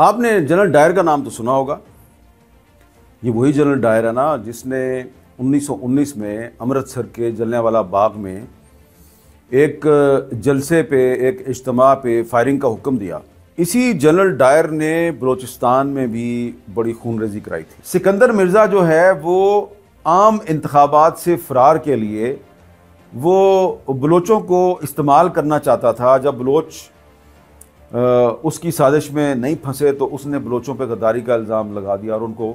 आपने general Dyer का नाम तो सुना होगा, ये वही जनरल डायर है ना जिसने 1919 में अमृतसर के जलियांवाला बाग में एक जलसे पे, एक इज्तिमा पे फायरिंग का हुक्म दिया। इसी जनरल डायर ने बलूचिस्तान में भी बड़ी खूनरेजी कराई थी। सिकंदर मिर्ज़ा जो है वो आम इंतखाबात से फरार के लिए वो बलोचों को इस्तेमाल करना चाहता था। जब बलोच उसकी साजिश में नहीं फंसे तो उसने बलोचों पे गद्दारी का इल्ज़ाम लगा दिया और उनको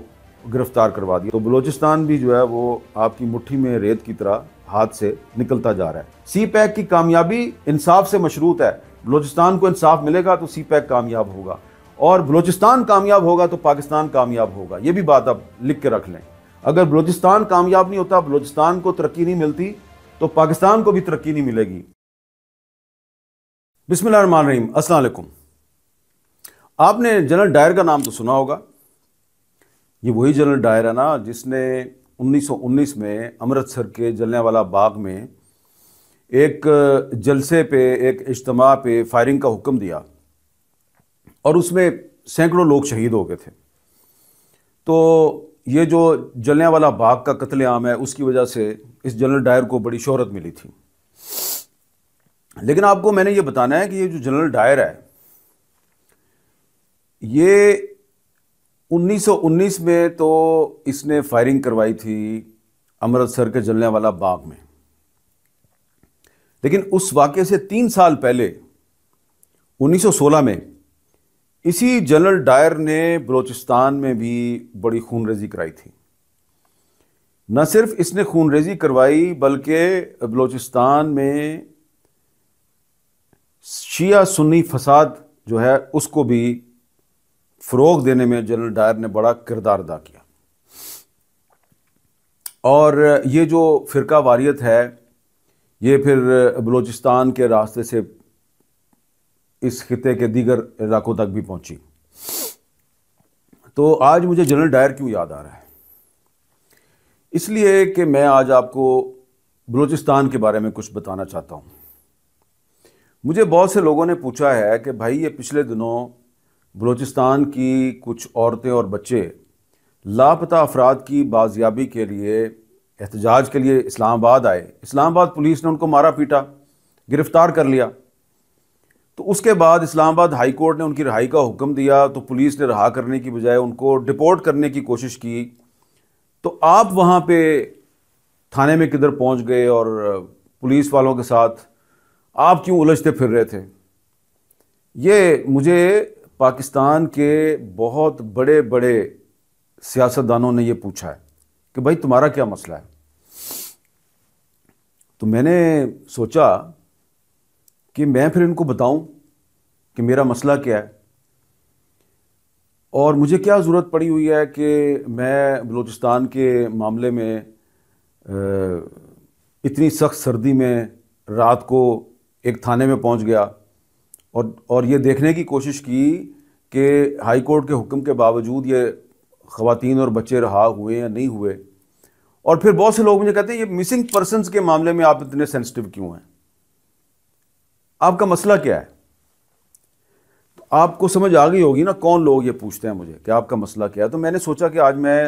गिरफ्तार करवा दिया। तो बलूचिस्तान भी जो है वो आपकी मुट्ठी में रेत की तरह हाथ से निकलता जा रहा है। सीपैक की कामयाबी इंसाफ से मशरूत है। बलूचिस्तान को इंसाफ मिलेगा तो सीपैक कामयाब होगा, और बलूचिस्तान कामयाब होगा तो पाकिस्तान कामयाब होगा। ये भी बात आप लिख के रख लें। अगर बलूचिस्तान कामयाब नहीं होता, बलूचिस्तान को तरक्की नहीं मिलती, तो पाकिस्तान को भी तरक्की नहीं मिलेगी। बिस्मिल्लाहिर्रहमानिर्रहीम। अस्सलाम वालेकुम। आपने जनरल डायर का नाम तो सुना होगा, ये वही जनरल डायर है ना जिसने 1919 में अमृतसर के जलियांवाला बाग में एक जलसे पे, एक इज्तिमा पे फायरिंग का हुक्म दिया और उसमें सैकड़ों लोग शहीद हो गए थे। तो ये जो जलियांवाला बाग का कत्लेआम है उसकी वजह से इस जनरल डायर को बड़ी शोहरत मिली थी। लेकिन आपको मैंने ये बताना है कि ये जो जनरल डायर है ये 1919 में तो इसने फायरिंग करवाई थी अमृतसर के जलियांवाला बाग में, लेकिन उस वाक़े से 3 साल पहले 1916 में इसी जनरल डायर ने बलूचिस्तान में भी बड़ी खूनरेजी कराई थी। न सिर्फ इसने खूनरेजी करवाई बल्कि बलूचिस्तान में शिया सुन्नी फसाद जो है उसको भी फ़रोग देने में जनरल डायर ने बड़ा किरदार अदा किया। और ये जो फ़िरका वारियत है ये फिर बलूचिस्तान के रास्ते से इस खिते के दीगर इलाकों तक भी पहुंची। तो आज मुझे जनरल डायर क्यों याद आ रहा है, इसलिए कि मैं आज आपको बलूचिस्तान के बारे में कुछ बताना चाहता हूँ। मुझे बहुत से लोगों ने पूछा है कि भाई ये पिछले दिनों बलूचिस्तान की कुछ औरतें और बच्चे लापता अफराद की बाजियाबी के लिए, एहतजाज के लिए इस्लामाबाद आए। इस्लामाबाद पुलिस ने उनको मारा पीटा, गिरफ़्तार कर लिया। तो उसके बाद इस्लामाबाद हाई कोर्ट ने उनकी रिहाई का हुक्म दिया, तो पुलिस ने रिहा करने की बजाय उनको डिपोर्ट करने की कोशिश की। तो आप वहाँ पे थाने में किधर पहुँच गए और पुलिस वालों के साथ आप क्यों उलझते फिर रहे थे? ये मुझे पाकिस्तान के बहुत बड़े बड़े सियासतदानों ने ये पूछा है कि भाई तुम्हारा क्या मसला है। तो मैंने सोचा कि मैं फिर इनको बताऊं कि मेरा मसला क्या है और मुझे क्या ज़रूरत पड़ी हुई है कि मैं बलूचिस्तान के मामले में इतनी सख्त सर्दी में रात को एक थाने में पहुंच गया और ये देखने की कोशिश की कि हाई कोर्ट के हुक्म के बावजूद ये ख़वातीन और बच्चे रहा हुए या नहीं हुए। और फिर बहुत से लोग मुझे कहते हैं ये मिसिंग पर्सनस के मामले में आप इतने सेंसिटिव क्यों हैं, आपका मसला क्या है? तो आपको समझ आ गई होगी ना कौन लोग ये पूछते हैं मुझे कि आपका मसला क्या है। तो मैंने सोचा कि आज मैं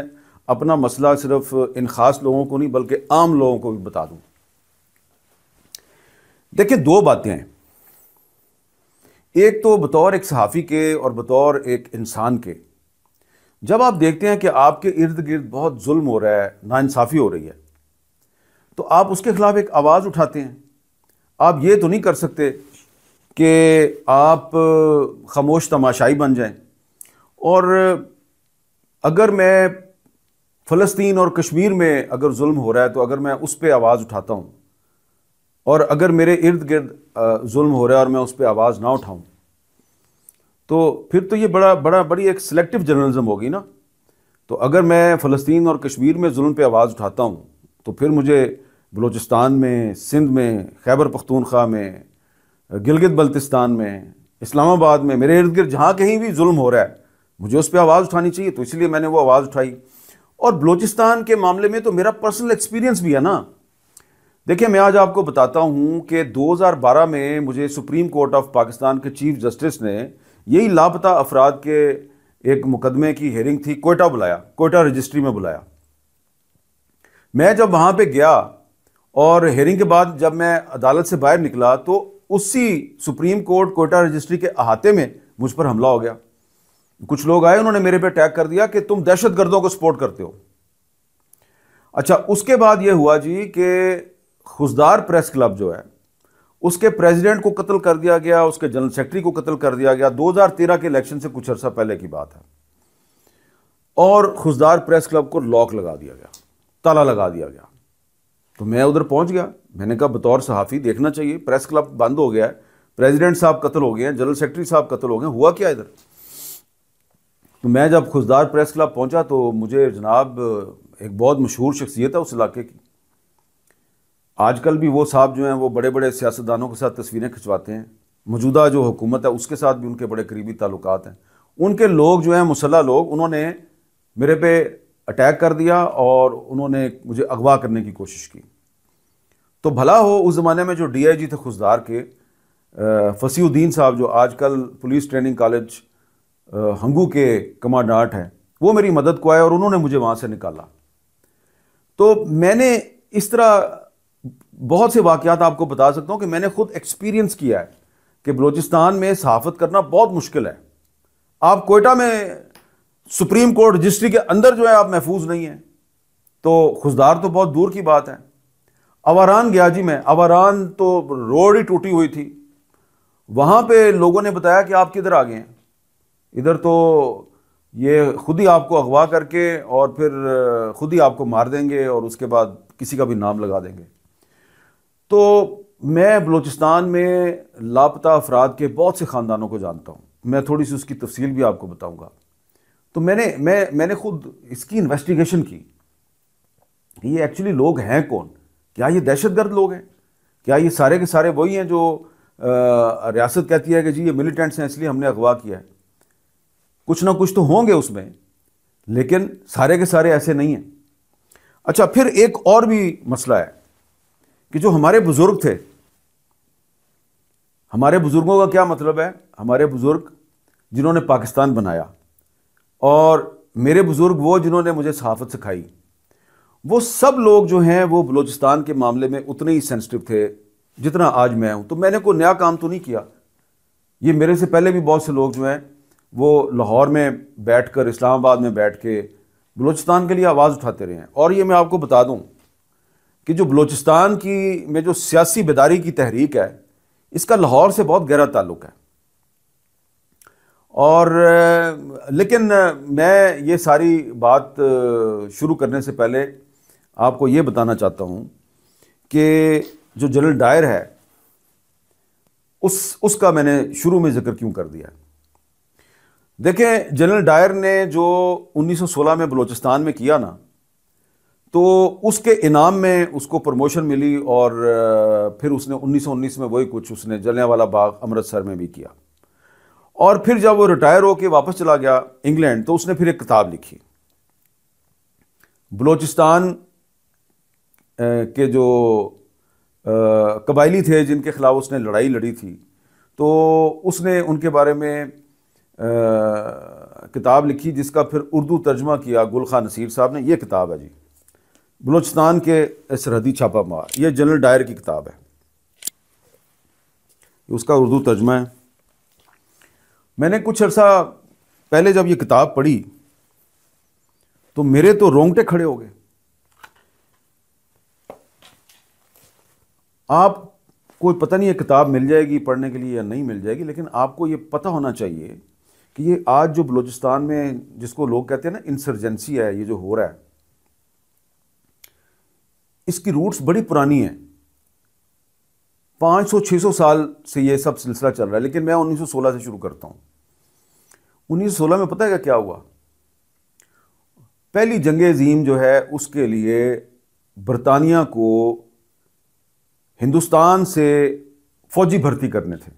अपना मसला सिर्फ इन ख़ास लोगों को नहीं बल्कि आम लोगों को भी बता दूँ। देखिए, दो बातें हैं। एक तो बतौर एक सहाफ़ी के और बतौर एक इंसान के जब आप देखते हैं कि आपके इर्द गिर्द बहुत जुल्म हो रहा है, नाइंसाफ़ी हो रही है, तो आप उसके ख़िलाफ़ एक आवाज़ उठाते हैं। आप ये तो नहीं कर सकते कि आप खामोश तमाशाई बन जाएं। और अगर मैं फ़लस्तीन और कश्मीर में अगर जुल्म हो रहा है तो अगर मैं उस पर आवाज़ उठाता हूँ और अगर मेरे इर्द गिर्द जुल्म हो रहा है और मैं उस पर आवाज़ ना उठाऊं तो फिर तो ये बड़ी एक सिलेक्टिव जर्नलिज्म होगी ना। तो अगर मैं फ़लस्तीन और कश्मीर में जुल्म पे आवाज़ उठाता हूं तो फिर मुझे बलूचिस्तान में, सिंध में, खैबर पख्तूनख्वा में, गिलगित बल्तिस्तान में, इस्लामाबाद में, मेरे इर्द गिर्द जहाँ कहीं भी जुल्म हो रहा है मुझे उस पर आवाज़ उठानी चाहिए। तो इसलिए मैंने वो आवाज़ उठाई। और बलूचिस्तान के मामले में तो मेरा पर्सनल एक्सपीरियंस भी है ना। देखिए, मैं आज आपको बताता हूं कि 2012 में मुझे सुप्रीम कोर्ट ऑफ पाकिस्तान के चीफ जस्टिस ने यही लापता अफराद के एक मुकदमे की हेयरिंग थी, कोयटा बुलाया, कोयटा रजिस्ट्री में बुलाया। मैं जब वहाँ पे गया और हेयरिंग के बाद जब मैं अदालत से बाहर निकला तो उसी सुप्रीम कोर्ट कोयटा रजिस्ट्री के अहाते में मुझ पर हमला हो गया। कुछ लोग आए, उन्होंने मेरे पे अटैक कर दिया कि तुम दहशतगर्दों को सपोर्ट करते हो। अच्छा, उसके बाद ये हुआ जी कि खुजदार प्रेस क्लब जो है उसके प्रेसिडेंट को कत्ल कर दिया गया, उसके जनरल सेक्रेटरी को कत्ल कर दिया गया। 2013 के इलेक्शन से कुछ अर्सा पहले की बात है। और खुजदार प्रेस क्लब को लॉक लगा दिया गया, ताला लगा दिया गया। तो मैं उधर पहुंच गया, मैंने कहा बतौर सहाफ़ी देखना चाहिए, प्रेस क्लब बंद हो गया है, प्रेसिडेंट साहब कत्ल हो गए हैं, जनरल सेक्रेटरी साहब कत्ल हो गए, हुआ क्या इधर। तो मैं जब खुजदार प्रेस क्लब पहुंचा तो मुझे जनाब एक बहुत मशहूर शख्सियत है उस इलाके की, आजकल भी वो साहब जो हैं वो बड़े बड़े सियासतदानों के साथ तस्वीरें खिंचवाते हैं, मौजूदा जो हुकूमत है उसके साथ भी उनके बड़े करीबी ताल्लुकात हैं, उनके लोग जो हैं मुसल्ला लोग, उन्होंने मेरे पे अटैक कर दिया और उन्होंने मुझे अगवा करने की कोशिश की। तो भला हो उस ज़माने में जो DIG थे खुजदार के, फसीउद्दीन साहब, जो आजकल पुलिस ट्रेनिंग कॉलेज हंगू के कमांडेंट हैं, वो मेरी मदद को आए और उन्होंने मुझे वहाँ से निकाला। तो मैंने इस तरह बहुत से वाक़यात आपको बता सकता हूँ कि मैंने ख़ुद एक्सपीरियंस किया है कि बलूचिस्तान में सहाफ़त करना बहुत मुश्किल है। आप कोयटा में सुप्रीम कोर्ट रजिस्ट्री के अंदर जो है आप महफूज नहीं हैं, तो खुजदार तो बहुत दूर की बात है। अवारान गया जी मैं, अवारान तो रोड ही टूटी हुई थी, वहाँ पे लोगों ने बताया कि आप किधर आ गए हैं, इधर तो ये खुद ही आपको अगवा करके और फिर खुद ही आपको मार देंगे और उसके बाद किसी का भी नाम लगा देंगे। तो मैं बलूचिस्तान में लापता अफराद के बहुत से ख़ानदानों को जानता हूँ, मैं थोड़ी सी उसकी तफसील भी आपको बताऊँगा। तो मैंने खुद इसकी इन्वेस्टिगेशन की, ये एक्चुअली लोग हैं कौन, क्या ये दहशतगर्द लोग हैं, क्या ये सारे के सारे वही हैं जो रियासत कहती है कि जी ये मिलिटेंट्स हैं इसलिए हमने अगवा किया है। कुछ ना कुछ तो होंगे उसमें, लेकिन सारे के सारे ऐसे नहीं हैं। अच्छा, फिर एक और भी मसला है कि जो हमारे बुज़ुर्ग थे, हमारे बुज़ुर्गों का क्या मतलब है, हमारे बुज़ुर्ग जिन्होंने पाकिस्तान बनाया और मेरे बुज़ुर्ग वो जिन्होंने मुझे सहाफ़त सिखाई, वो सब लोग जो हैं वो बलूचिस्तान के मामले में उतने ही सेंसिटिव थे जितना आज मैं हूँ। तो मैंने कोई नया काम तो नहीं किया, ये मेरे से पहले भी बहुत से लोग जो हैं वो लाहौर में बैठ कर, इस्लामाबाद में बैठ के बलूचिस्तान के लिए आवाज़ उठाते रहे हैं। और ये मैं आपको बता दूँ कि जो बलूचिस्तान की में जो सियासी बेदारी की तहरीक है इसका लाहौर से बहुत गहरा ताल्लुक़ है। और लेकिन मैं ये सारी बात शुरू करने से पहले आपको ये बताना चाहता हूँ कि जो जनरल डायर है उसका मैंने शुरू में ज़िक्र क्यों कर दिया। देखें, जनरल डायर ने जो 1916 में बलूचिस्तान में किया ना, तो उसके इनाम में उसको प्रमोशन मिली और फिर उसने 1919 में वही कुछ उसने जलियांवाला बाग अमृतसर में भी किया। और फिर जब वो रिटायर होकर वापस चला गया इंग्लैंड तो उसने फिर एक किताब लिखी, बलूचिस्तान के जो कबायली थे जिनके ख़िलाफ़ उसने लड़ाई लड़ी थी, तो उसने उनके बारे में किताब लिखी जिसका फिर उर्दू तर्जमा किया गुलखा नसीर साहब ने। ये किताब है जी, बलूचिस्तान के सरहदी छापामार, ये जनरल डायर की किताब है, उसका उर्दू तर्जमा है। मैंने कुछ अर्सा पहले जब ये किताब पढ़ी तो मेरे तो रोंगटे खड़े हो गए। आप कोई पता नहीं ये किताब मिल जाएगी पढ़ने के लिए या नहीं मिल जाएगी, लेकिन आपको ये पता होना चाहिए कि ये आज जो बलूचिस्तान में जिसको लोग कहते हैं ना इंसर्जेंसी है, ये जो हो रहा है इसकी रूट्स बड़ी पुरानी है, 500-600 साल से ये सब सिलसिला चल रहा है। लेकिन मैं 1916 से शुरू करता हूँ। 1916 में पता है क्या हुआ, पहली जंग अज़ीम जो है उसके लिए बरतानिया को हिंदुस्तान से फ़ौजी भर्ती करने थे,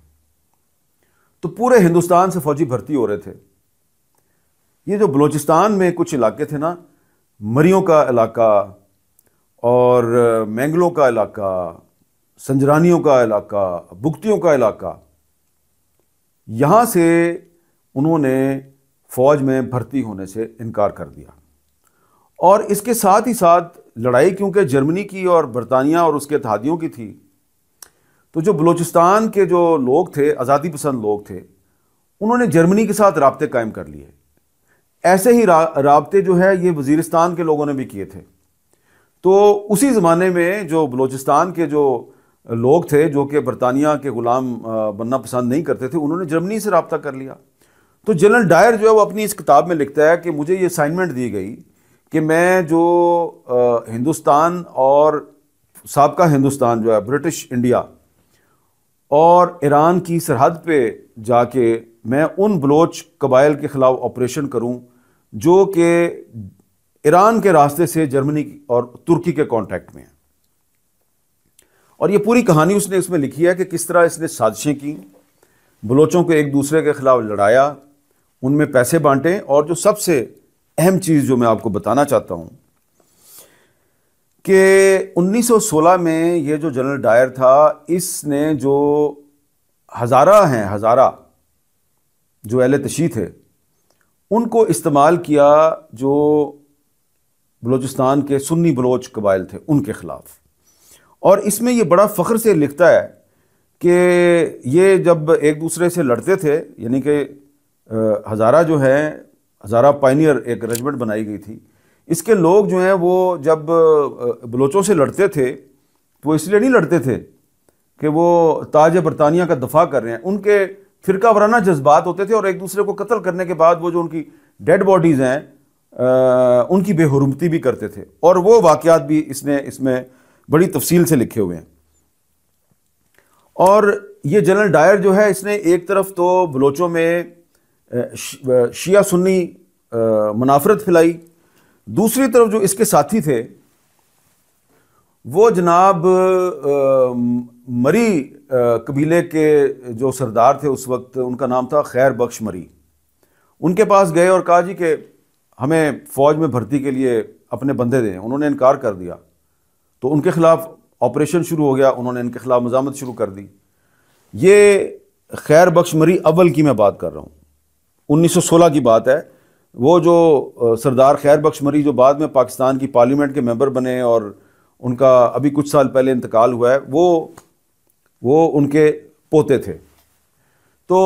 तो पूरे हिंदुस्तान से फ़ौजी भर्ती हो रहे थे। ये जो बलूचिस्तान में कुछ इलाके थे ना, मरियों का इलाका और मैंगलों का इलाका, संजरानियों का इलाका, बुगतियों का इलाका, यहाँ से उन्होंने फ़ौज में भर्ती होने से इनकार कर दिया। और इसके साथ ही साथ लड़ाई क्योंकि जर्मनी की और बरतानिया और उसके इत्तहादियों की थी, तो जो बलूचिस्तान के जो लोग थे, आज़ादी पसंद लोग थे, उन्होंने जर्मनी के साथ राब्ते कायम कर लिए। ऐसे ही राब्ते जो है ये वज़ीरिस्तान के लोगों ने भी किए थे। तो उसी ज़माने में जो बलूचिस्तान के जो लोग थे जो कि बरतानिया के ग़ुलाम बनना पसंद नहीं करते थे, उन्होंने जर्मनी से राब्ता कर लिया। तो जनरल डायर जो है वो अपनी इस किताब में लिखता है कि मुझे ये असाइनमेंट दी गई कि मैं जो हिंदुस्तान और साबका हिंदुस्तान जो है ब्रिटिश इंडिया और ईरान की सरहद पे जाके मैं उन बलोच कबाइल के ख़िलाफ़ ऑपरेशन करूं जो कि ईरान के रास्ते से जर्मनी और तुर्की के कांटेक्ट में है। और ये पूरी कहानी उसने इसमें लिखी है कि किस तरह इसने साजिशें की, बलोचों को एक दूसरे के ख़िलाफ़ लड़ाया, उनमें पैसे बांटे। और जो सबसे अहम चीज़ जो मैं आपको बताना चाहता हूँ कि 1916 में ये जो जनरल डायर था, इसने जो हज़ारा हैं, हज़ारा जो अहले तशी थे, उनको इस्तेमाल किया जो बलूचिस्तान के सुन्नी बलोच कबाइल थे उनके ख़िलाफ़। और इसमें ये बड़ा फ़ख्र से लिखता है कि ये जब एक दूसरे से लड़ते थे, यानी कि हज़ारा जो है, हज़ारा पाइनियर एक रेजिमेंट बनाई गई थी, इसके लोग जो हैं वो जब बलोचों से लड़ते थे तो इसलिए नहीं लड़ते थे कि वो ताज बरतानिया का दफ़ा कर रहे हैं, उनके फ़िरका वराना जज्बात होते थे। और एक दूसरे को कत्ल करने के बाद वो जो उनकी डेड बॉडीज़ हैं उनकी बेहरमती भी करते थे। और वो वाक़यात भी इसने इसमें बड़ी तफसील से लिखे हुए हैं। और ये जनरल डायर जो है इसने एक तरफ तो बलोचों में शिया सुन्नी मुनाफरत फैलाई, दूसरी तरफ जो इसके साथी थे वो जनाब मरी कबीले के जो सरदार थे उस वक्त, उनका नाम था खैर बख्श मरी, उनके पास गए और कहा जी कि हमें फ़ौज में भर्ती के लिए अपने बंदे दें। उन्होंने इनकार कर दिया तो उनके ख़िलाफ़ ऑपरेशन शुरू हो गया, उन्होंने इनके ख़िलाफ़ मज़ामत शुरू कर दी। ये खैर बख्श मरी अव्वल की मैं बात कर रहा हूँ, 1916 की बात है। वो जो सरदार खैर बख्श मरी जो बाद में पाकिस्तान की पार्लियामेंट के मेंबर बने और उनका अभी कुछ साल पहले इंतकाल हुआ है, वो उनके पोते थे। तो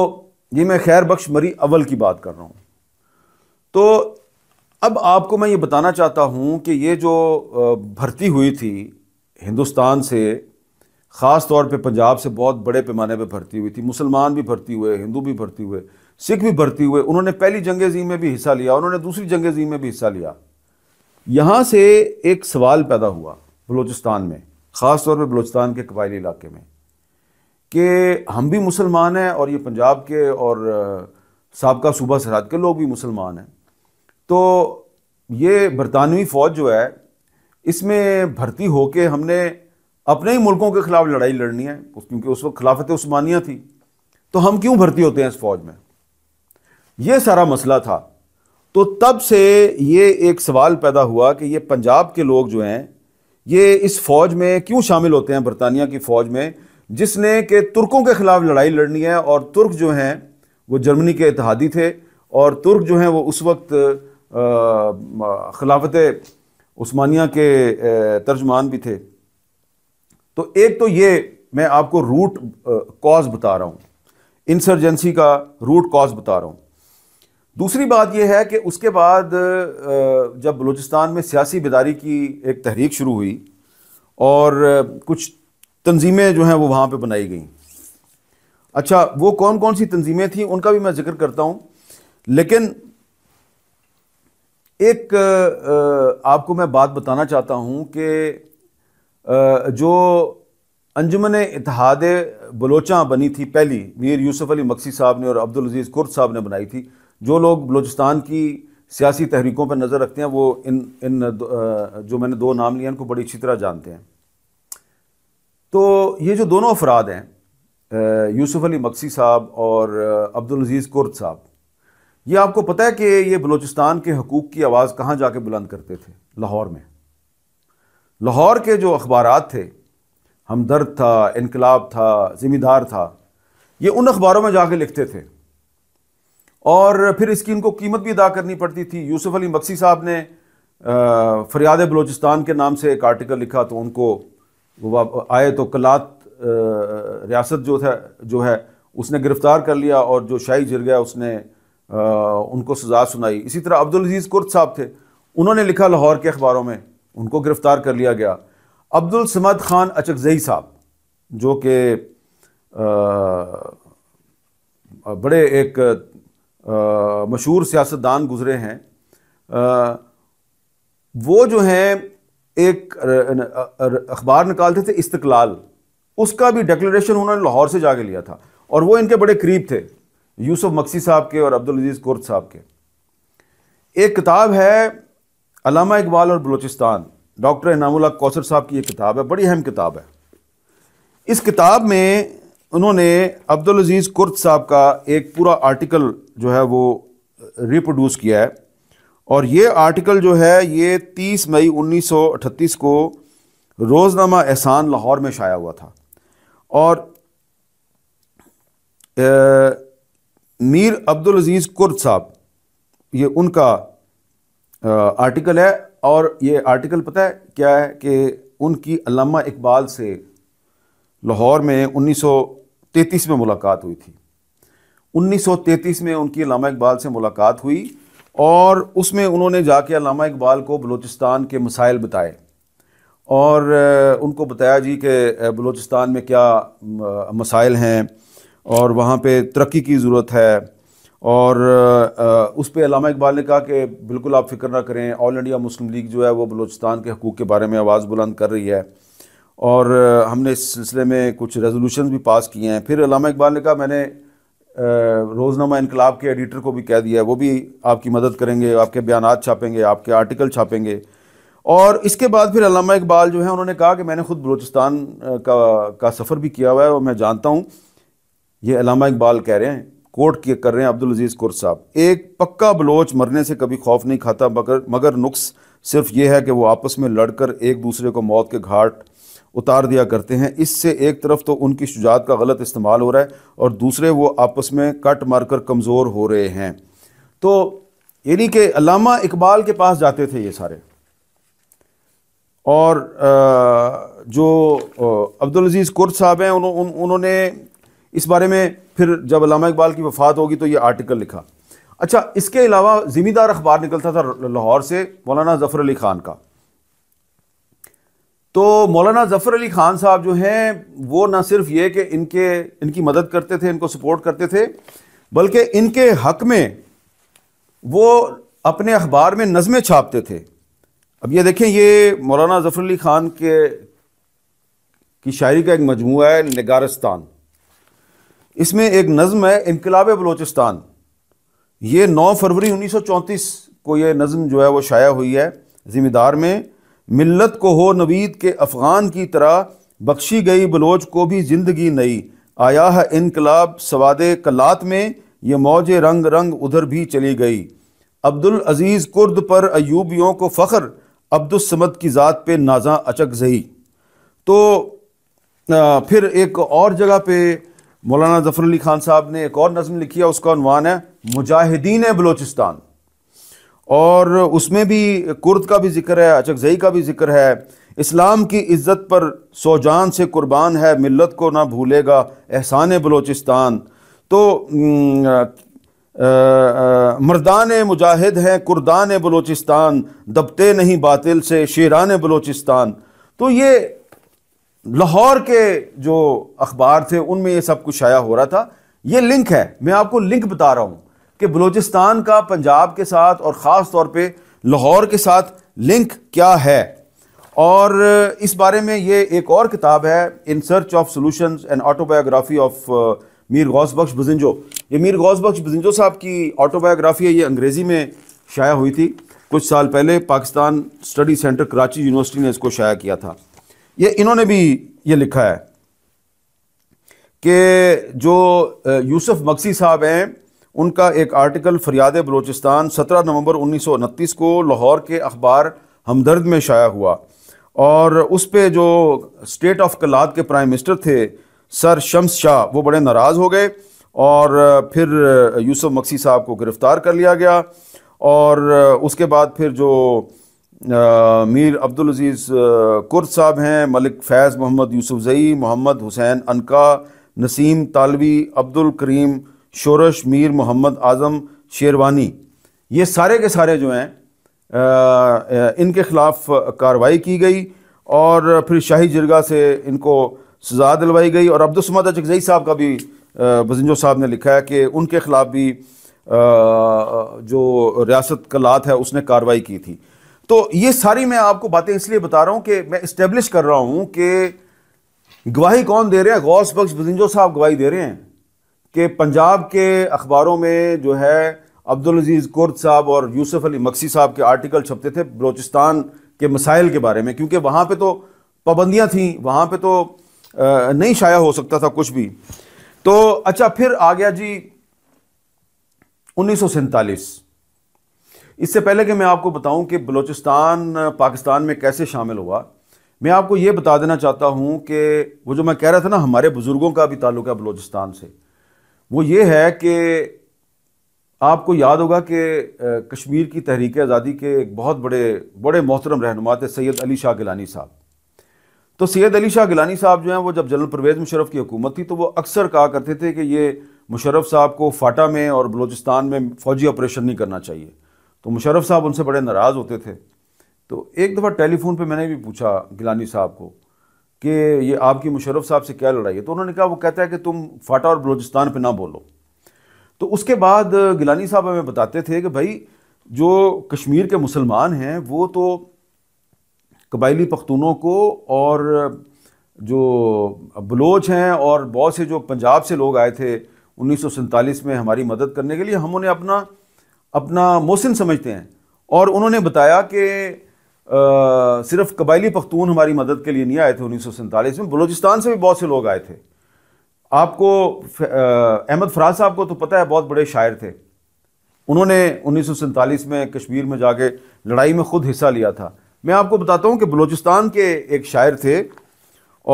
ये मैं खैर बख्श मरी अव्वल की बात कर रहा हूँ। तो अब आपको मैं ये बताना चाहता हूँ कि ये जो भर्ती हुई थी हिंदुस्तान से, ख़ास तौर पे पंजाब से बहुत बड़े पैमाने पे भर्ती हुई थी। मुसलमान भी भर्ती हुए, हिंदू भी भर्ती हुए, सिख भी भर्ती हुए। उन्होंने पहली जंग अज़ीम में भी हिस्सा लिया, उन्होंने दूसरी जंग अज़ीम में भी हिस्सा लिया। यहाँ से एक सवाल पैदा हुआ बलूचिस्तान में, ख़ास तौर पे बलूचिस्तान के कबायली इलाके में, कि हम भी मुसलमान हैं और ये पंजाब के और साबका सूबा सरहद के लोग भी मुसलमान हैं। तो ये बरतानवी फ़ौज जो है इसमें भर्ती होके हमने अपने ही मुल्कों के ख़िलाफ़ लड़ाई लड़नी है, क्योंकि उस वक्त खिलाफत उस्मानिया थी, तो हम क्यों भर्ती होते हैं इस फ़ौज में। ये सारा मसला था। तो तब से ये एक सवाल पैदा हुआ कि ये पंजाब के लोग जो हैं ये इस फ़ौज में क्यों शामिल होते हैं, बरतानिया की फ़ौज में, जिसने कि तुर्कों के ख़िलाफ़ लड़ाई लड़नी है। और तुर्क जो हैं वो जर्मनी के इत्तहादी थे, और तुर्क जो हैं वो उस वक्त खिलाफत उस्मानिया के तर्जमान भी थे। तो एक तो ये मैं आपको रूट कॉज बता रहा हूँ, इंसर्जेंसी का रूट कॉज बता रहा हूँ। दूसरी बात यह है कि उसके बाद जब बलूचिस्तान में सियासी बेदारी की एक तहरीक शुरू हुई और कुछ तंजीमें जो हैं वो वहाँ पे बनाई गई। अच्छा, वो कौन कौन सी तंजीमें थीं उनका भी मैं जिक्र करता हूँ, लेकिन एक आपको मैं बात बताना चाहता हूँ कि जो अंजुमन इत्तेहाद बलोचा बनी थी पहली, मीर यूसुफ अली मक्सी साहब ने और अब्दुल अजीज़ कुर्द साहब ने बनाई थी। जो लोग बलूचिस्तान की सियासी तहरीकों पर नज़र रखते हैं वो इन जो मैंने दो नाम लिए इनको बड़ी अच्छी तरह जानते हैं। तो ये जो दोनों अफराद हैं, यूसुफ अली मक्सी साहब और अब्दुल अजीज़ कुर्द साहब, ये आपको पता है कि ये बलूचिस्तान के हकूक़ की आवाज़ कहाँ जाके बुलंद करते थे, लाहौर में। लाहौर के जो अखबारात थे, हमदर्द था, इनकलाब था, ज़िम्मेदार था, ये उन अखबारों में जाके लिखते थे। और फिर इसकी इनको कीमत भी अदा करनी पड़ती थी। यूसुफ अली मक्सी साहब ने फरियाद बलोचिस्तान के नाम से एक आर्टिकल लिखा, तो उनको वो आए तो कलात रियासत जो है उसने गिरफ़्तार कर लिया और जो शाही गिर गया उसने उनको सज़ा सुनाई। इसी तरह अब्दुल अजीज़ कुर्द साहब थे, उन्होंने लिखा लाहौर के अखबारों में, उनको गिरफ़्तार कर लिया गया। अब्दुल समद ख़ान अचकज़ई साहब जो कि बड़े एक मशहूर सियासतदान गुज़रे हैं, वो जो हैं एक अखबार निकालते थे इस्तक़लाल, उसका भी डिक्लेरेशन उन्होंने लाहौर से जाके लिया था और वो इनके बड़े करीब थे, यूसुफ मक्सी साहब के और अब्दुल अजीज़ कुर्द साहब के। एक किताब है अल्लामा इकबाल और बलूचिस्तान, डॉक्टर इनामुल्लाह कौसर साहब की ये किताब है, बड़ी अहम किताब है। इस किताब में उन्होंने अब्दुल अजीज़ कुर्द साहब का एक पूरा आर्टिकल जो है वो रिप्रोड्यूस किया है, और ये आर्टिकल जो है ये 30 मई 1938 को रोज़नामा एहसान लाहौर में शाया हुआ था। और मीर अब्दुल अजीज़ कुर्द साहब, ये उनका आर्टिकल है, और ये आर्टिकल पता है क्या है कि उनकी अल्लामा इकबाल से लाहौर में 1933 में मुलाकात हुई थी। 1933 में उनकी अल्लामा इकबाल से मुलाकात हुई और उसमें उन्होंने जाके अल्लामा इकबाल को बलूचिस्तान के मसाइल बताए और उनको बताया जी कि बलूचिस्तान में क्या मसाइल हैं और वहाँ पे तरक्की की ज़रूरत है। और उस पर अल्लामा इकबाल ने कहा कि बिल्कुल आप फ़िक्र ना करें, ऑल इंडिया मुस्लिम लीग जो है वो बलूचिस्तान के हकूक़ के बारे में आवाज़ बुलंद कर रही है और हमने इस सिलसिले में कुछ रेजोल्यूशन भी पास किए हैं। फिर अल्लामा इकबाल ने कहा मैंने रोज़नामा इनकलाब के एडिटर को भी कह दिया है, वो भी आपकी मदद करेंगे, आपके बयान छापेंगे, आपके आर्टिकल छापेंगे। और इसके बाद फिर अल्लामा इकबाल जो है उन्होंने कहा कि मैंने ख़ुद बलूचिस्तान का सफ़र भी किया हुआ है और मैं जानता हूँ, ये अल्लामा इकबाल कह रहे हैं, कोट कर रहे हैं अब्दुल अजीज़ कुर्द साहब, एक पक्का बलोच मरने से कभी खौफ नहीं खाता, मगर नुक्स सिर्फ ये है कि वो आपस में लड़कर एक दूसरे को मौत के घाट उतार दिया करते हैं। इससे एक तरफ तो उनकी शुजात का गलत इस्तेमाल हो रहा है और दूसरे वो आपस में कट मार कर कमज़ोर हो रहे हैं। तो यानी कि अल्लामा इकबाल के पास जाते थे ये सारे, और जो अब्दुल अजीज़ कुर्द साहब हैं उन्होंने इस बारे में फिर जब अल्लामा इकबाल की वफ़ात होगी तो ये आर्टिकल लिखा। अच्छा, इसके अलावा ज़िम्मेदार अखबार निकलता था लाहौर से मौलाना ज़फ़र अली ख़ान का। तो मौलाना ज़फ़र अली ख़ान साहब जो हैं वो ना सिर्फ ये कि इनकी मदद करते थे, इनको सपोर्ट करते थे, बल्कि इनके हक़ में वो अपने अखबार में नज़में छापते थे। अब ये देखें, ये मौलाना ज़फ़र अली ख़ान की शायरी का एक मजमूआ है निगारस्तान, इसमें एक नज़म है इनकलाब बलोचिस्तान। ये 9 फरवरी 1934 को ये नज़म जो है वो शाया हुई है ज़िम्मेदार में। मिल्लत को हो नवीद के अफ़गान की तरह, बख्शी गई बलोच को भी ज़िंदगी नई, आया है इनकलाब सवादे कलात में, ये मौजे रंग रंग उधर भी चली गई। अब्दुल अजीज़ कुर्द पर अयूबियों को फ़ख्र, अब्दुस्समद की ज़ात पे नाज़ा अचकज़ई। तो फिर एक और जगह पे मौलाना ज़फ़र अली ख़ान साहब ने एक और नज़म लिखी है, उसका उन्वान है मुजाहिदीन बलोचिस्तान, और उसमें भी कुर्द का भी जिक्र है, अचकज़ई का भी जिक्र है। इस्लाम की इज़्ज़त पर सौजान से कुर्बान है, मिल्लत को ना भूलेगा एहसान बलोचिस्तान। तो मर्दाने मुजाहिद हैं कुर्दाने बलोचिस्तान, दबते नहीं बातिल से शेराने बलोचिस्तान। तो ये लाहौर के जो अखबार थे उनमें ये सब कुछ शाया हो रहा था। ये लिंक है, मैं आपको लिंक बता रहा हूँ कि बलूचिस्तान का पंजाब के साथ और ख़ास तौर पे लाहौर के साथ लिंक क्या है। और इस बारे में ये एक और किताब है in search of solutions, an autobiography of Mir Ghaus Bakhsh Bizenjo. ये मीर गौस बख्श बिजेंजो साहब की ऑटोबायोग्राफी है, ये अंग्रेज़ी में शाया हुई थी कुछ साल पहले, Pakistan study centre Karachi university ने इसको शाया किया था। ये इन्होंने भी ये लिखा है कि जो यूसुफ मक्सी साहब हैं उनका एक आर्टिकल फरियाद बलोचिस्तान 17 नवंबर 1929 को लाहौर के अखबार हमदर्द में शाया हुआ, और उस पर जो स्टेट ऑफ कलात के प्राइम मिनिस्टर थे सर शम्स शाह, वो बड़े नाराज़ हो गए और फिर यूसुफ मक्सी साहब को गिरफ़्तार कर लिया गया। और उसके बाद फिर जो मीर अब्दुल अजीज़ कुर्द साहब हैं, मलिक फैज़ मोहम्मद यूसुफ़ज़ई, मोहम्मद हुसैन अनका, नसीम तालवी, अब्दुल करीम शोरश, मीर मोहम्मद आज़म शेरवानी, ये सारे के सारे जो हैं इनके ख़िलाफ़ कार्रवाई की गई और फिर शाही जिरगा से इनको सजा दिलवाई गई। और अब्दुस्समद अचकज़ई साहब का भी बज़ंजो साहब ने लिखा है कि उनके ख़िलाफ़ भी जो रियासत कलात है उसने कार्रवाई की थी। तो ये सारी मैं आपको बातें इसलिए बता रहा हूँ कि मैं इस्टेब्लिश कर रहा हूँ कि गवाही कौन दे रहे हैं। गौस बख्श बिजेंजो साहब गवाही दे रहे हैं कि पंजाब के अखबारों में जो है अब्दुल अजीज़ कुर्द साहब और यूसुफ अली मक्सी साहब के आर्टिकल छपते थे बलोचिस्तान के मसाइल के बारे में, क्योंकि वहाँ पे तो पाबंदियाँ थीं, वहाँ पे तो नहीं शाया हो सकता था कुछ भी। तो अच्छा, फिर आ गया जी 1947। इससे पहले कि मैं आपको बताऊं कि बलूचिस्तान पाकिस्तान में कैसे शामिल हुआ, मैं आपको ये बता देना चाहता हूं कि वो जो मैं कह रहा था ना, हमारे बुज़ुर्गों का भी ताल्लुक है बलूचिस्तान से, वो ये है कि आपको याद होगा कि कश्मीर की तहरीक आज़ादी के एक बहुत बड़े बड़े मोहतरम रहनुमा थे सैयद अली शाह गिलानी साहब। तो सैयद अली शाह गिलानी साहब जो हैं वो जब जनरल परवेज़ मुशर्रफ की हुकूमत थी तो वो अक्सर कहा करते थे कि ये मुशर्रफ साहब को फाटा में और बलूचिस्तान में फ़ौजी ऑपरेशन नहीं करना चाहिए। तो मुशर्रफ साहब उनसे बड़े नाराज़ होते थे। तो एक दफ़ा टेलीफोन पे मैंने भी पूछा गिलानी साहब को कि ये आपकी मुशर्रफ साहब से क्या लड़ाई है, तो उन्होंने कहा, वो कहता है कि तुम फाटा और बलूचिस्तान पे ना बोलो। तो उसके बाद गिलानी साहब हमें बताते थे कि भाई जो कश्मीर के मुसलमान हैं वो तो कबायली पख्तूनों को और जो बलोच हैं और बहुत से जो पंजाब से लोग आए थे 1947 में हमारी मदद करने के लिए, हम उन्हें अपना अपना मोहसिन समझते हैं। और उन्होंने बताया कि सिर्फ कबायली पख्तून हमारी मदद के लिए नहीं आए थे 1947 में, बलूचिस्तान से भी बहुत से लोग आए थे। आपको अहमद फराज साहब को तो पता है, बहुत बड़े शायर थे, उन्होंने 1947 में कश्मीर में जाके लड़ाई में ख़ुद हिस्सा लिया था। मैं आपको बताता हूँ कि बलूचिस्तान के एक शायर थे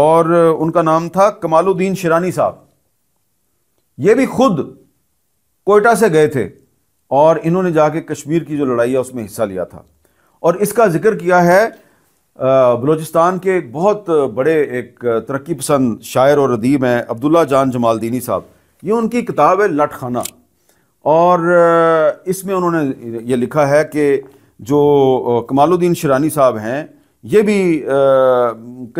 और उनका नाम था कमालुद्दीन शिरानी साहब। ये भी खुद क्वेटा से गए थे और इन्होंने जाके कश्मीर की जो लड़ाई है उसमें हिस्सा लिया था। और इसका जिक्र किया है बलूचिस्तान के बहुत बड़े एक तरक्की पसंद शायर और अदीब हैं अब्दुल्ला जान जमालदीनी साहब। ये उनकी किताब है लठखाना, और इसमें उन्होंने ये लिखा है कि जो कमालुद्दीन शिरानी साहब हैं ये भी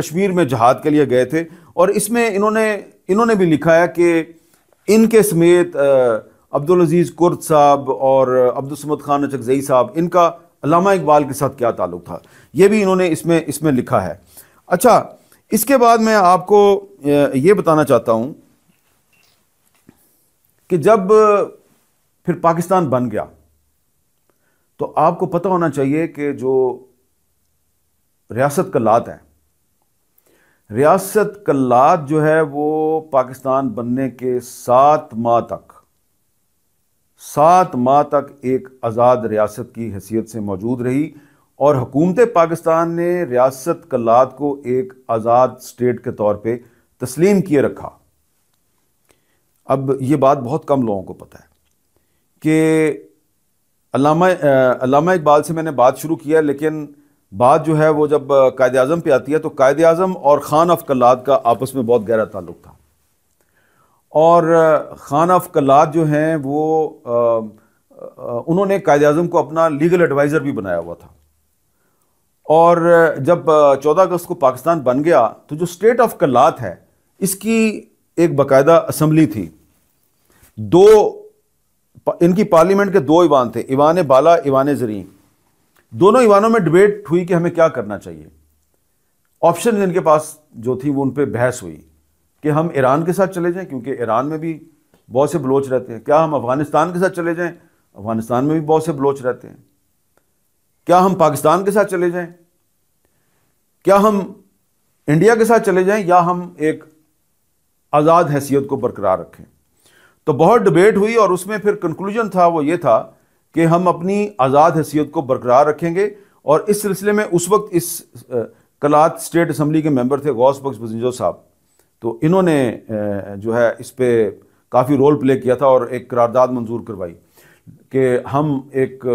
कश्मीर में जहाद के लिए गए थे। और इसमें इन्होंने भी लिखा है कि इनके समेत अब्दुल अजीज़ कुर्द साहब और अब्दुस्समद खान अचकज़ई साहब, इनका अल्लामा इकबाल के साथ क्या ताल्लुक़ था, ये भी इन्होंने इसमें लिखा है। अच्छा, इसके बाद मैं आपको ये बताना चाहता हूँ कि जब फिर पाकिस्तान बन गया तो आपको पता होना चाहिए कि जो रियासत कलात है, रियासत कलात जो है वो पाकिस्तान बनने के 7 माह तक एक आज़ाद रियासत की हैसियत से मौजूद रही और हुकूमत पाकिस्तान ने रियासत कलात को एक आज़ाद स्टेट के तौर पे तस्लीम किए रखा। अब ये बात बहुत कम लोगों को पता है कि अल्लामा इकबाल से मैंने बात शुरू किया, लेकिन बात जो है वो जब कायद आज़म पे आती है तो कायद आज़म और खान ऑफ कलात का आपस में बहुत गहरा ताल्लुक़ था। और खान ऑफ कलात जो हैं वो उन्होंने कायद आज़म को अपना लीगल एडवाइज़र भी बनाया हुआ था। और जब 14 अगस्त को पाकिस्तान बन गया तो जो स्टेट ऑफ कलात है इसकी एक बाकायदा असम्बली थी। इनकी पार्लियामेंट के 2 ईवान थे, ईवान बाला, ईवान ज़रीन। दोनों ईवानों में डिबेट हुई कि हमें क्या करना चाहिए। ऑप्शन इनके पास जो थी वो उन पर बहस हुई कि हम ईरान के साथ चले जाएं, क्योंकि ईरान में भी बहुत से बलोच रहते हैं। क्या हम अफ़गानिस्तान के साथ चले जाएं, अफ़गानिस्तान में भी बहुत से बलोच रहते हैं। क्या हम पाकिस्तान के साथ चले जाएं, क्या हम इंडिया के साथ चले जाएं, या हम एक आज़ाद हैसियत को बरकरार रखें। तो बहुत डिबेट हुई और उसमें फिर कंक्लूजन था वो ये था कि हम अपनी आज़ाद हैसियत को बरकरार रखेंगे। और इस सिलसिले में उस वक्त इस कलात स्टेट असम्बली के मेंबर थे गौस बख्श बिजेंजो साहब, तो इन्होंने जो है इस पर काफ़ी रोल प्ले किया था और एक करारदाद मंजूर करवाई कि हम एक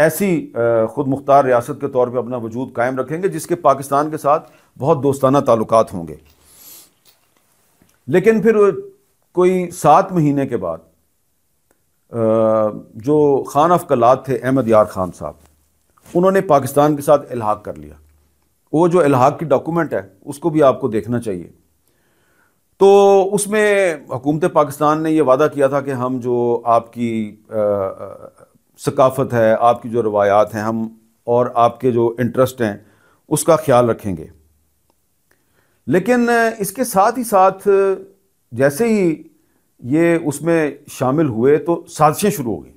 ऐसी ख़ुद मुख्तार रियासत के तौर पे अपना वजूद कायम रखेंगे जिसके पाकिस्तान के साथ बहुत दोस्ताना ताल्लुकात होंगे। लेकिन फिर कोई 7 महीने के बाद जो खान अफकलात थे अहमद यार खान साहब, उन्होंने पाकिस्तान के साथ इल्हाक कर लिया। वो जो इल्हाक की डॉक्यूमेंट है उसको भी आपको देखना चाहिए। तो उसमें हुकूमत पाकिस्तान ने ये वादा किया था कि हम जो आपकी सकाफत है, आपकी जो रवायात हैं, हम और आपके जो इंटरेस्ट हैं उसका ख्याल रखेंगे। लेकिन इसके साथ ही साथ जैसे ही ये उसमें शामिल हुए तो साजिशें शुरू हो गई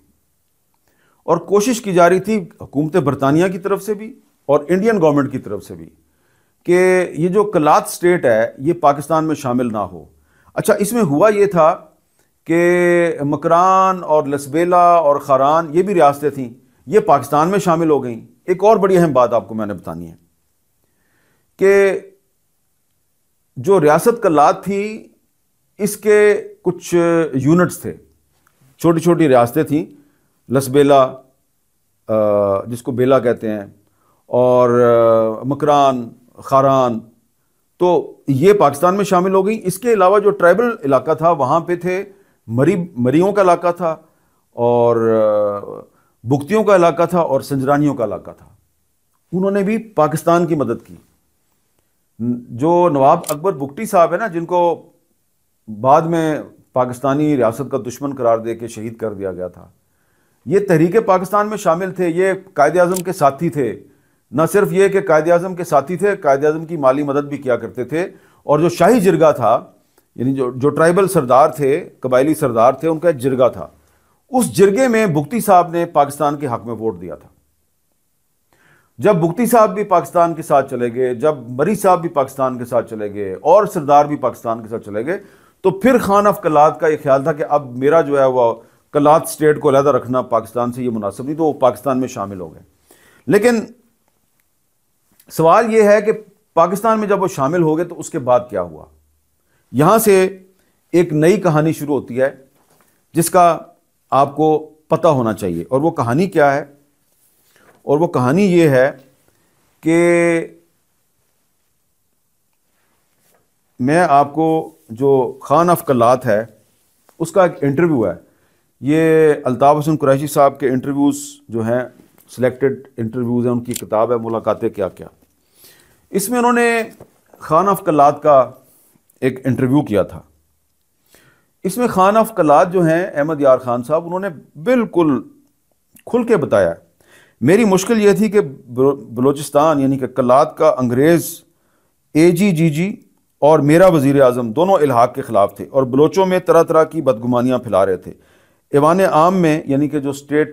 और कोशिश की जा रही थी हुकूमत बरतानिया की तरफ से भी और इंडियन गवर्नमेंट की तरफ से भी कि ये जो कलात स्टेट है ये पाकिस्तान में शामिल ना हो। अच्छा, इसमें हुआ ये था कि मकरान और लसबेला और खारान ये भी रियासतें थीं, ये पाकिस्तान में शामिल हो गई। एक और बड़ी अहम बात आपको मैंने बतानी है कि जो रियासत कलात थी इसके कुछ यूनिट्स थे, छोटी छोटी रियासतें थीं। लसबेला जिसको बेला कहते हैं और मकरान, खारान, तो ये पाकिस्तान में शामिल हो गई। इसके अलावा जो ट्राइबल इलाका था वहाँ पे थे मरीयों का इलाका था और बुगतियों का इलाका था और संजरानियों का इलाका था। उन्होंने भी पाकिस्तान की मदद की। जो नवाब अकबर बुगटी साहब है ना, जिनको बाद में पाकिस्तानी रियासत का दुश्मन करार दे के शहीद कर दिया गया था, ये तहरीके पाकिस्तान में शामिल थे। ये कायदे आज़म के साथी थे। न सिर्फ ये कि कायदे आज़म के साथी थे, कायदे आज़म की माली मदद भी किया करते थे। और जो शाही जिरगा था, यानी जो ट्राइबल सरदार थे, कबायली सरदार थे, उनका एक जिरगा था। उस जिरगे में बुगती साहब ने पाकिस्तान के हक़ में वोट दिया था। जब बुगती साहब भी पाकिस्तान के साथ चले गए, जब मरी साहब भी पाकिस्तान के साथ चले गए और सरदार भी पाकिस्तान के साथ चले गए, तो फिर खान अफकलात का ये ख्याल था कि अब मेरा जो है वह कलात स्टेट को अलहदा रखना पाकिस्तान से ये मुनासिब नहीं, तो वो पाकिस्तान में शामिल हो गए। लेकिन सवाल ये है कि पाकिस्तान में जब वो शामिल हो गए तो उसके बाद क्या हुआ। यहाँ से एक नई कहानी शुरू होती है जिसका आपको पता होना चाहिए। और वो कहानी क्या है? और वो कहानी ये है कि मैं आपको जो खान अफकलात है उसका एक इंटरव्यू है, ये अल्ताफ़ हसन कुरैशी साहब के इंटरव्यूज़ जो हैं, सिलेक्टेड इंटरव्यूज़ हैं, उनकी किताब है मुलाकातें क्या क्या। इसमें उन्होंने खान अफकलात का एक इंटरव्यू किया था। इसमें खान अफकलात जो हैं अहमद यार खान साहब, उन्होंने बिल्कुल खुल के बताया मेरी मुश्किल यह थी कि बलोचिस्तान यानी कि कलात का अंग्रेज़ AGGG और मेरा वज़ीर आज़म दोनों इल्हाक के ख़िलाफ़ थे और बलोचों में तरह तरह की बदगुमानियाँ फैला रहे थे। ईवान आम में यानी कि जो स्टेट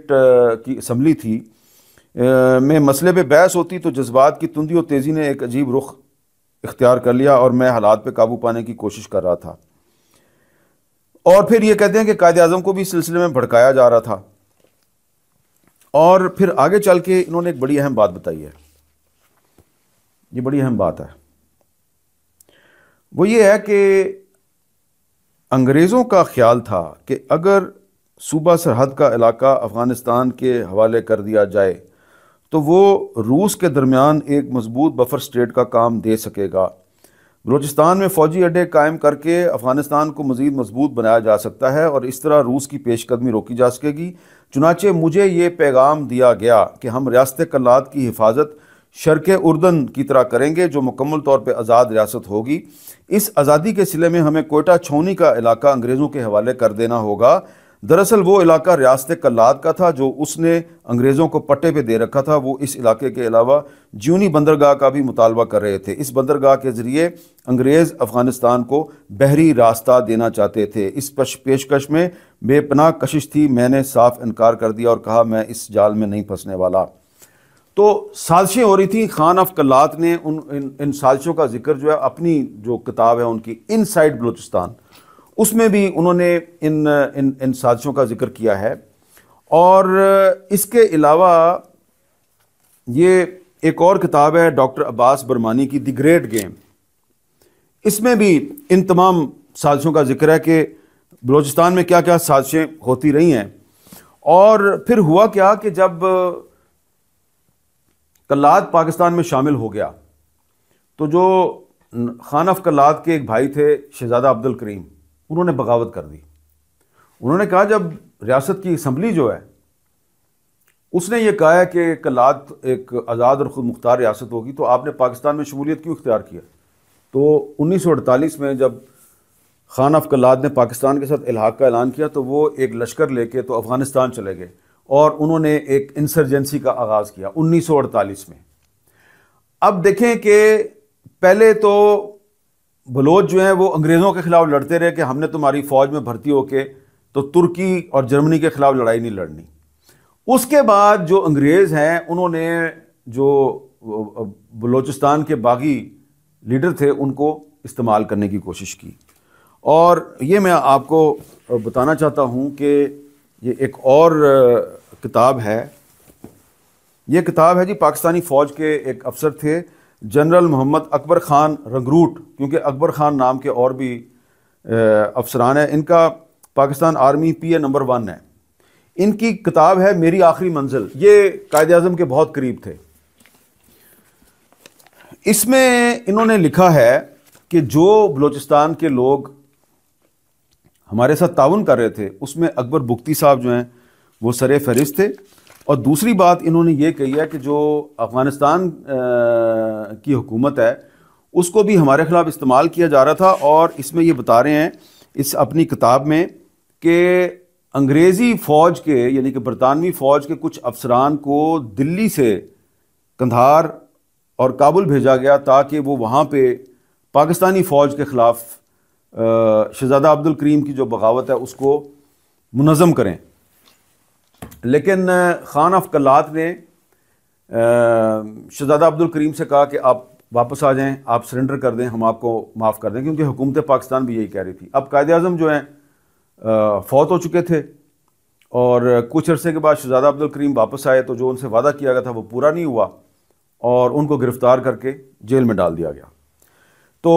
की असम्बली थी में मसले पे बहस होती तो जज्बात की तुंदी और तेज़ी ने एक अजीब रुख इख्तियार कर लिया और मैं हालात पे काबू पाने की कोशिश कर रहा था। और फिर ये कहते हैं कि कायदे आज़म को भी इस सिलसिले में भड़काया जा रहा था। और फिर आगे चल के इन्होंने एक बड़ी अहम बात बताई है, ये बड़ी अहम बात है। वो ये है कि अंग्रेज़ों का ख्याल था कि अगर सूबा सरहद का इलाका अफ़गानिस्तान के हवाले कर दिया जाए तो वो रूस के दरमियान एक मजबूत बफर स्टेट का काम दे सकेगा। बलोचिस्तान में फ़ौजी अड्डे कायम करके अफ़गानिस्तान को मज़ीद मजबूत बनाया जा सकता है और इस तरह रूस की पेशकदमी रोकी जा सकेगी। चुनाचे मुझे ये पैगाम दिया गया कि हम रियासत कलात की हिफाजत शर्क़ उर्दन की तरह करेंगे जो मुकम्मल तौर पर आज़ाद रियासत होगी। इस आज़ादी के सिले में हमें कोयटा छौनी का इलाका अंग्रेज़ों के हवाले कर देना होगा। दरअसल वो इलाका रियासत कलात का था जो उसने अंग्रेज़ों को पट्टे पे दे रखा था। वो इस इलाके के अलावा ज्यूनी बंदरगाह का भी मुतालबा कर रहे थे। इस बंदरगाह के ज़रिए अंग्रेज़ अफ़गानिस्तान को बहरी रास्ता देना चाहते थे। इस पेशकश में बेपनाह कशिश थी। मैंने साफ इनकार कर दिया और कहा मैं इस जाल में नहीं फंसने वाला। तो साजिशें हो रही थी। खान अफकलात ने इन साजिशों का जिक्र जो है अपनी जो किताब है उनकी इनसाइड बलूचिस्तान, उसमें भी उन्होंने इन साजिशों का जिक्र किया है। और इसके अलावा ये एक और किताब है डॉक्टर अब्बास बर्मानी की द ग्रेट गेम, इसमें भी इन तमाम साजिशों का जिक्र है कि बलूचिस्तान में क्या क्या साजिशें होती रही हैं। और फिर हुआ क्या कि जब कल्लाद पाकिस्तान में शामिल हो गया तो जो खान ऑफ कल्लाद के एक भाई थे शहजादा अब्दुल करीम, उन्होंने बगावत कर दी। उन्होंने कहा, जब रियासत की असम्बली जो है उसने ये कहा है कि कल्लाद एक आज़ाद और ख़ुद मुख्तार रियासत होगी, तो आपने पाकिस्तान में शमूलियत क्यों इख्तियार किया। तो 1948 में जब खान ऑफ कल्लाद ने पाकिस्तान के साथ इल्हाक का ऐलान किया तो वो एक लश्कर लेके तो अफ़गानिस्तान चले गए और उन्होंने एक इंसर्जेंसी का आगाज़ किया 1948 में। अब देखें कि पहले तो बलोच जो हैं वो अंग्रेज़ों के ख़िलाफ़ लड़ते रहे कि हमने तुम्हारी फ़ौज में भर्ती होके तो तुर्की और जर्मनी के ख़िलाफ़ लड़ाई नहीं लड़नी। उसके बाद जो अंग्रेज़ हैं उन्होंने जो बलूचिस्तान के बागी लीडर थे उनको इस्तेमाल करने की कोशिश की। और ये मैं आपको बताना चाहता हूँ कि ये एक और किताब है, ये किताब है जी पाकिस्तानी फ़ौज के एक अफसर थे जनरल मोहम्मद अकबर ख़ान रंगरूट, क्योंकि अकबर ख़ान नाम के और भी अफसरान हैं। इनका पाकिस्तान आर्मी PA नंबर 1 है। इनकी किताब है मेरी आखिरी मंजिल। ये कायदे आज़म के बहुत करीब थे। इसमें इन्होंने लिखा है कि जो बलूचिस्तान के लोग हमारे साथ ताउन कर रहे थे उसमें अकबर बुगती साहब जो हैं वो सरे फहरिस्त थे। और दूसरी बात इन्होंने ये कही है कि जो अफ़गानिस्तान की हुकूमत है उसको भी हमारे ख़िलाफ़ इस्तेमाल किया जा रहा था। और इसमें ये बता रहे हैं इस अपनी किताब में कि अंग्रेज़ी फ़ौज के यानी कि बरतानवी फ़ौज के कुछ अफसरान को दिल्ली से कंधार और काबुल भेजा गया ताकि वो वहाँ पे पाकिस्तानी फ़ौज के ख़िलाफ़ शहज़ादा अब्दुल करीम की जो बगावत है उसको मुनज़म करें। लेकिन खान ऑफ कल्लाद ने शहज़ादा अब्दुल करीम से कहा कि आप वापस आ जाएं, आप सरेंडर कर दें, हम आपको माफ़ कर दें, क्योंकि हुकूमत पाकिस्तान भी यही कह रही थी। अब कायदे आज़म जो हैं फ़ौत हो चुके थे और कुछ अरसे के बाद शहज़ादा अब्दुल करीम वापस आए तो जो उनसे वादा किया गया था वो पूरा नहीं हुआ और उनको गिरफ़्तार करके जेल में डाल दिया गया। तो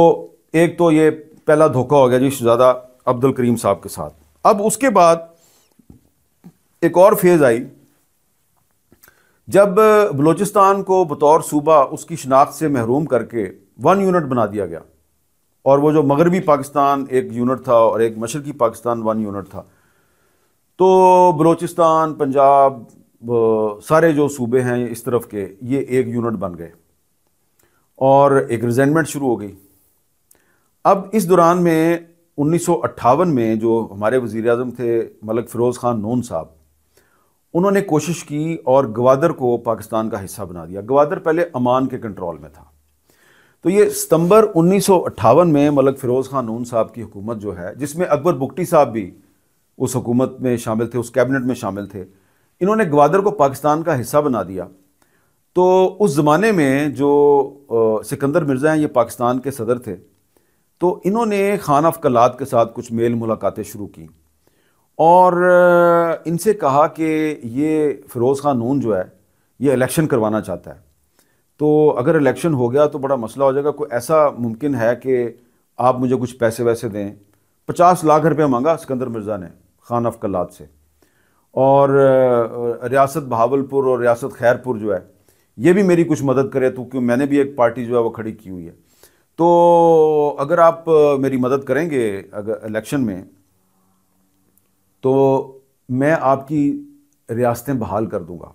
एक तो ये पहला धोखा हो गया जी शहज़ादा अब्दुल करीम साहब के साथ। अब उसके बाद एक और फेज़ आई जब बलूचिस्तान को बतौर सूबा उसकी शनाख्त से महरूम करके 1 यूनिट बना दिया गया। और वो जो मगरबी पाकिस्तान 1 यूनिट था और एक मशरक़ी पाकिस्तान 1 यूनिट था। तो बलूचिस्तान, पंजाब, सारे जो सूबे हैं इस तरफ के, ये 1 यूनिट बन गए और एक रिजेंटमेंट शुरू हो गई। अब इस दौरान में 1958 में जो हमारे वज़ीर-ए-आज़म थे मलक फ़िरोज़ ख़ान नून साहब, उन्होंने कोशिश की और ग्वादर को पाकिस्तान का हिस्सा बना दिया। ग्वादर पहले अमान के कंट्रोल में था। तो ये सितंबर 1958 में मलक फ़िरोज़ ख़ान नून साहब की हुकूमत जो है, जिसमें अकबर बुगटी साहब भी उस हुकूमत में शामिल थे, उस कैबिनेट में शामिल थे, इन्होंने ग्वादर को पाकिस्तान का हिस्सा बना दिया। तो उस ज़माने में जो सिकंदर मिर्ज़ा हैं ये पाकिस्तान के सदर थे। तो इन्होंने खान ऑफ कल्लाद के साथ कुछ मेल मुलाकातें शुरू की और इनसे कहा कि ये फ़िरोज़ ख़ान नून जो है ये इलेक्शन करवाना चाहता है, तो अगर इलेक्शन हो गया तो बड़ा मसला हो जाएगा, कोई ऐसा मुमकिन है कि आप मुझे कुछ पैसे वैसे दें। 50 लाख रुपये मांगा सिकंदर मिर्ज़ा ने खान ऑफ कल्लाद से। और रियासत बहावलपुर और रियासत खैरपुर जो है ये भी मेरी कुछ मदद करे, तो क्योंकि मैंने भी एक पार्टी जो है वो खड़ी की हुई है, तो अगर आप मेरी मदद करेंगे अगर इलेक्शन में तो मैं आपकी रियासतें बहाल कर दूँगा,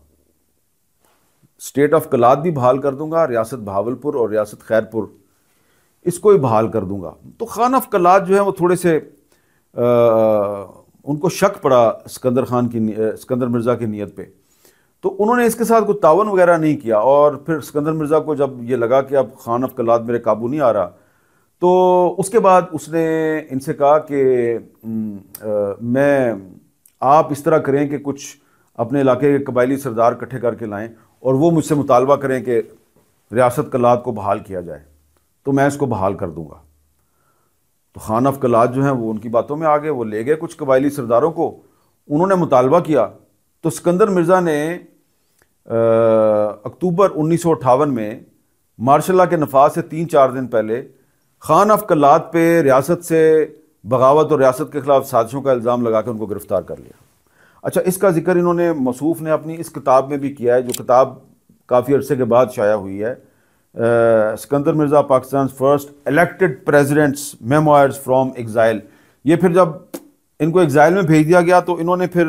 स्टेट ऑफ कल्लाद भी बहाल कर दूंगा, रियासत बहावलपुर और रियासत खैरपुर इसको भी बहाल कर दूंगा। तो खान ऑफ कल्लाद जो है वो थोड़े से उनको शक पड़ा सिकंदर मिर्ज़ा की नीयत पे, तो उन्होंने इसके साथ कोई तावन वगैरह नहीं किया। और फिर सिकंदर मिर्ज़ा को जब ये लगा कि अब खान ऑफ कल्लाद मेरे काबू नहीं आ रहा, तो उसके बाद उसने इनसे कहा कि मैं आप इस तरह करें कि कुछ अपने इलाके के कबायली सरदार इकट्ठे करके लाएँ और वो मुझसे मुतालबा करें कि रियासत कल्लाद को बहाल किया जाए, तो मैं इसको बहाल कर दूंगा। तो खान ऑफ कल्लाद जो हैं वो उनकी बातों में आ गए, वो ले गए कुछ कबायली सरदारों को, उन्होंने मुतालबा किया। तो सिकंदर मिर्ज़ा ने अक्टूबर 1958 में मार्शल के नफाज से 3-4 दिन पहले खान ऑफ कल्लाद पे रियासत से बगावत और रियासत के खिलाफ साजिशों का इल्ज़ाम लगा के उनको गिरफ्तार कर लिया। अच्छा, इसका जिक्र इन्होंने मसूफ़ ने अपनी इस किताब में भी किया है, जो किताब काफ़ी अरसे के बाद शाया हुई है, Sikandar Mirza Pakistan first elected presidents memoirs from exile. ये फिर जब इनको एग्ज़ाइल में भेज दिया गया तो इन्होंने फिर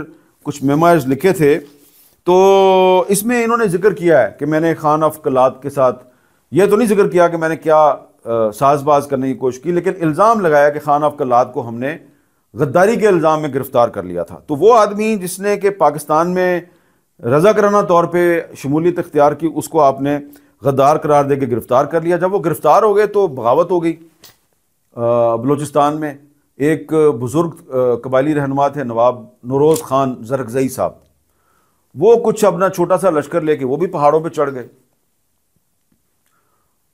कुछ मेमोयर्स लिखे थे, तो इसमें इन्होंने जिक्र किया है कि मैंने खान ऑफ कलात के साथ, ये तो नहीं जिक्र किया कि मैंने क्या साजबाज करने की कोशिश की, लेकिन इल्ज़ाम लगाया कि खान ऑफ कलात को हमने गद्दारी के इल्ज़ाम में गिरफ़्तार कर लिया था। तो वो आदमी जिसने कि पाकिस्तान में रज़ाकराना तौर पर शमूलियत इख्तियार की, उसको आपने गद्दार करार दे के गिरफ़्तार कर लिया। जब वो गिरफ़्तार हो गए तो बगावत हो गई। बलूचिस्तान में एक बुज़ुर्ग कबायली रहनुमा थे नवाब नौरोज़ ख़ान ज़रकज़ई साहब, वो कुछ अपना छोटा सा लश्कर लेके वो भी पहाड़ों पे चढ़ गए।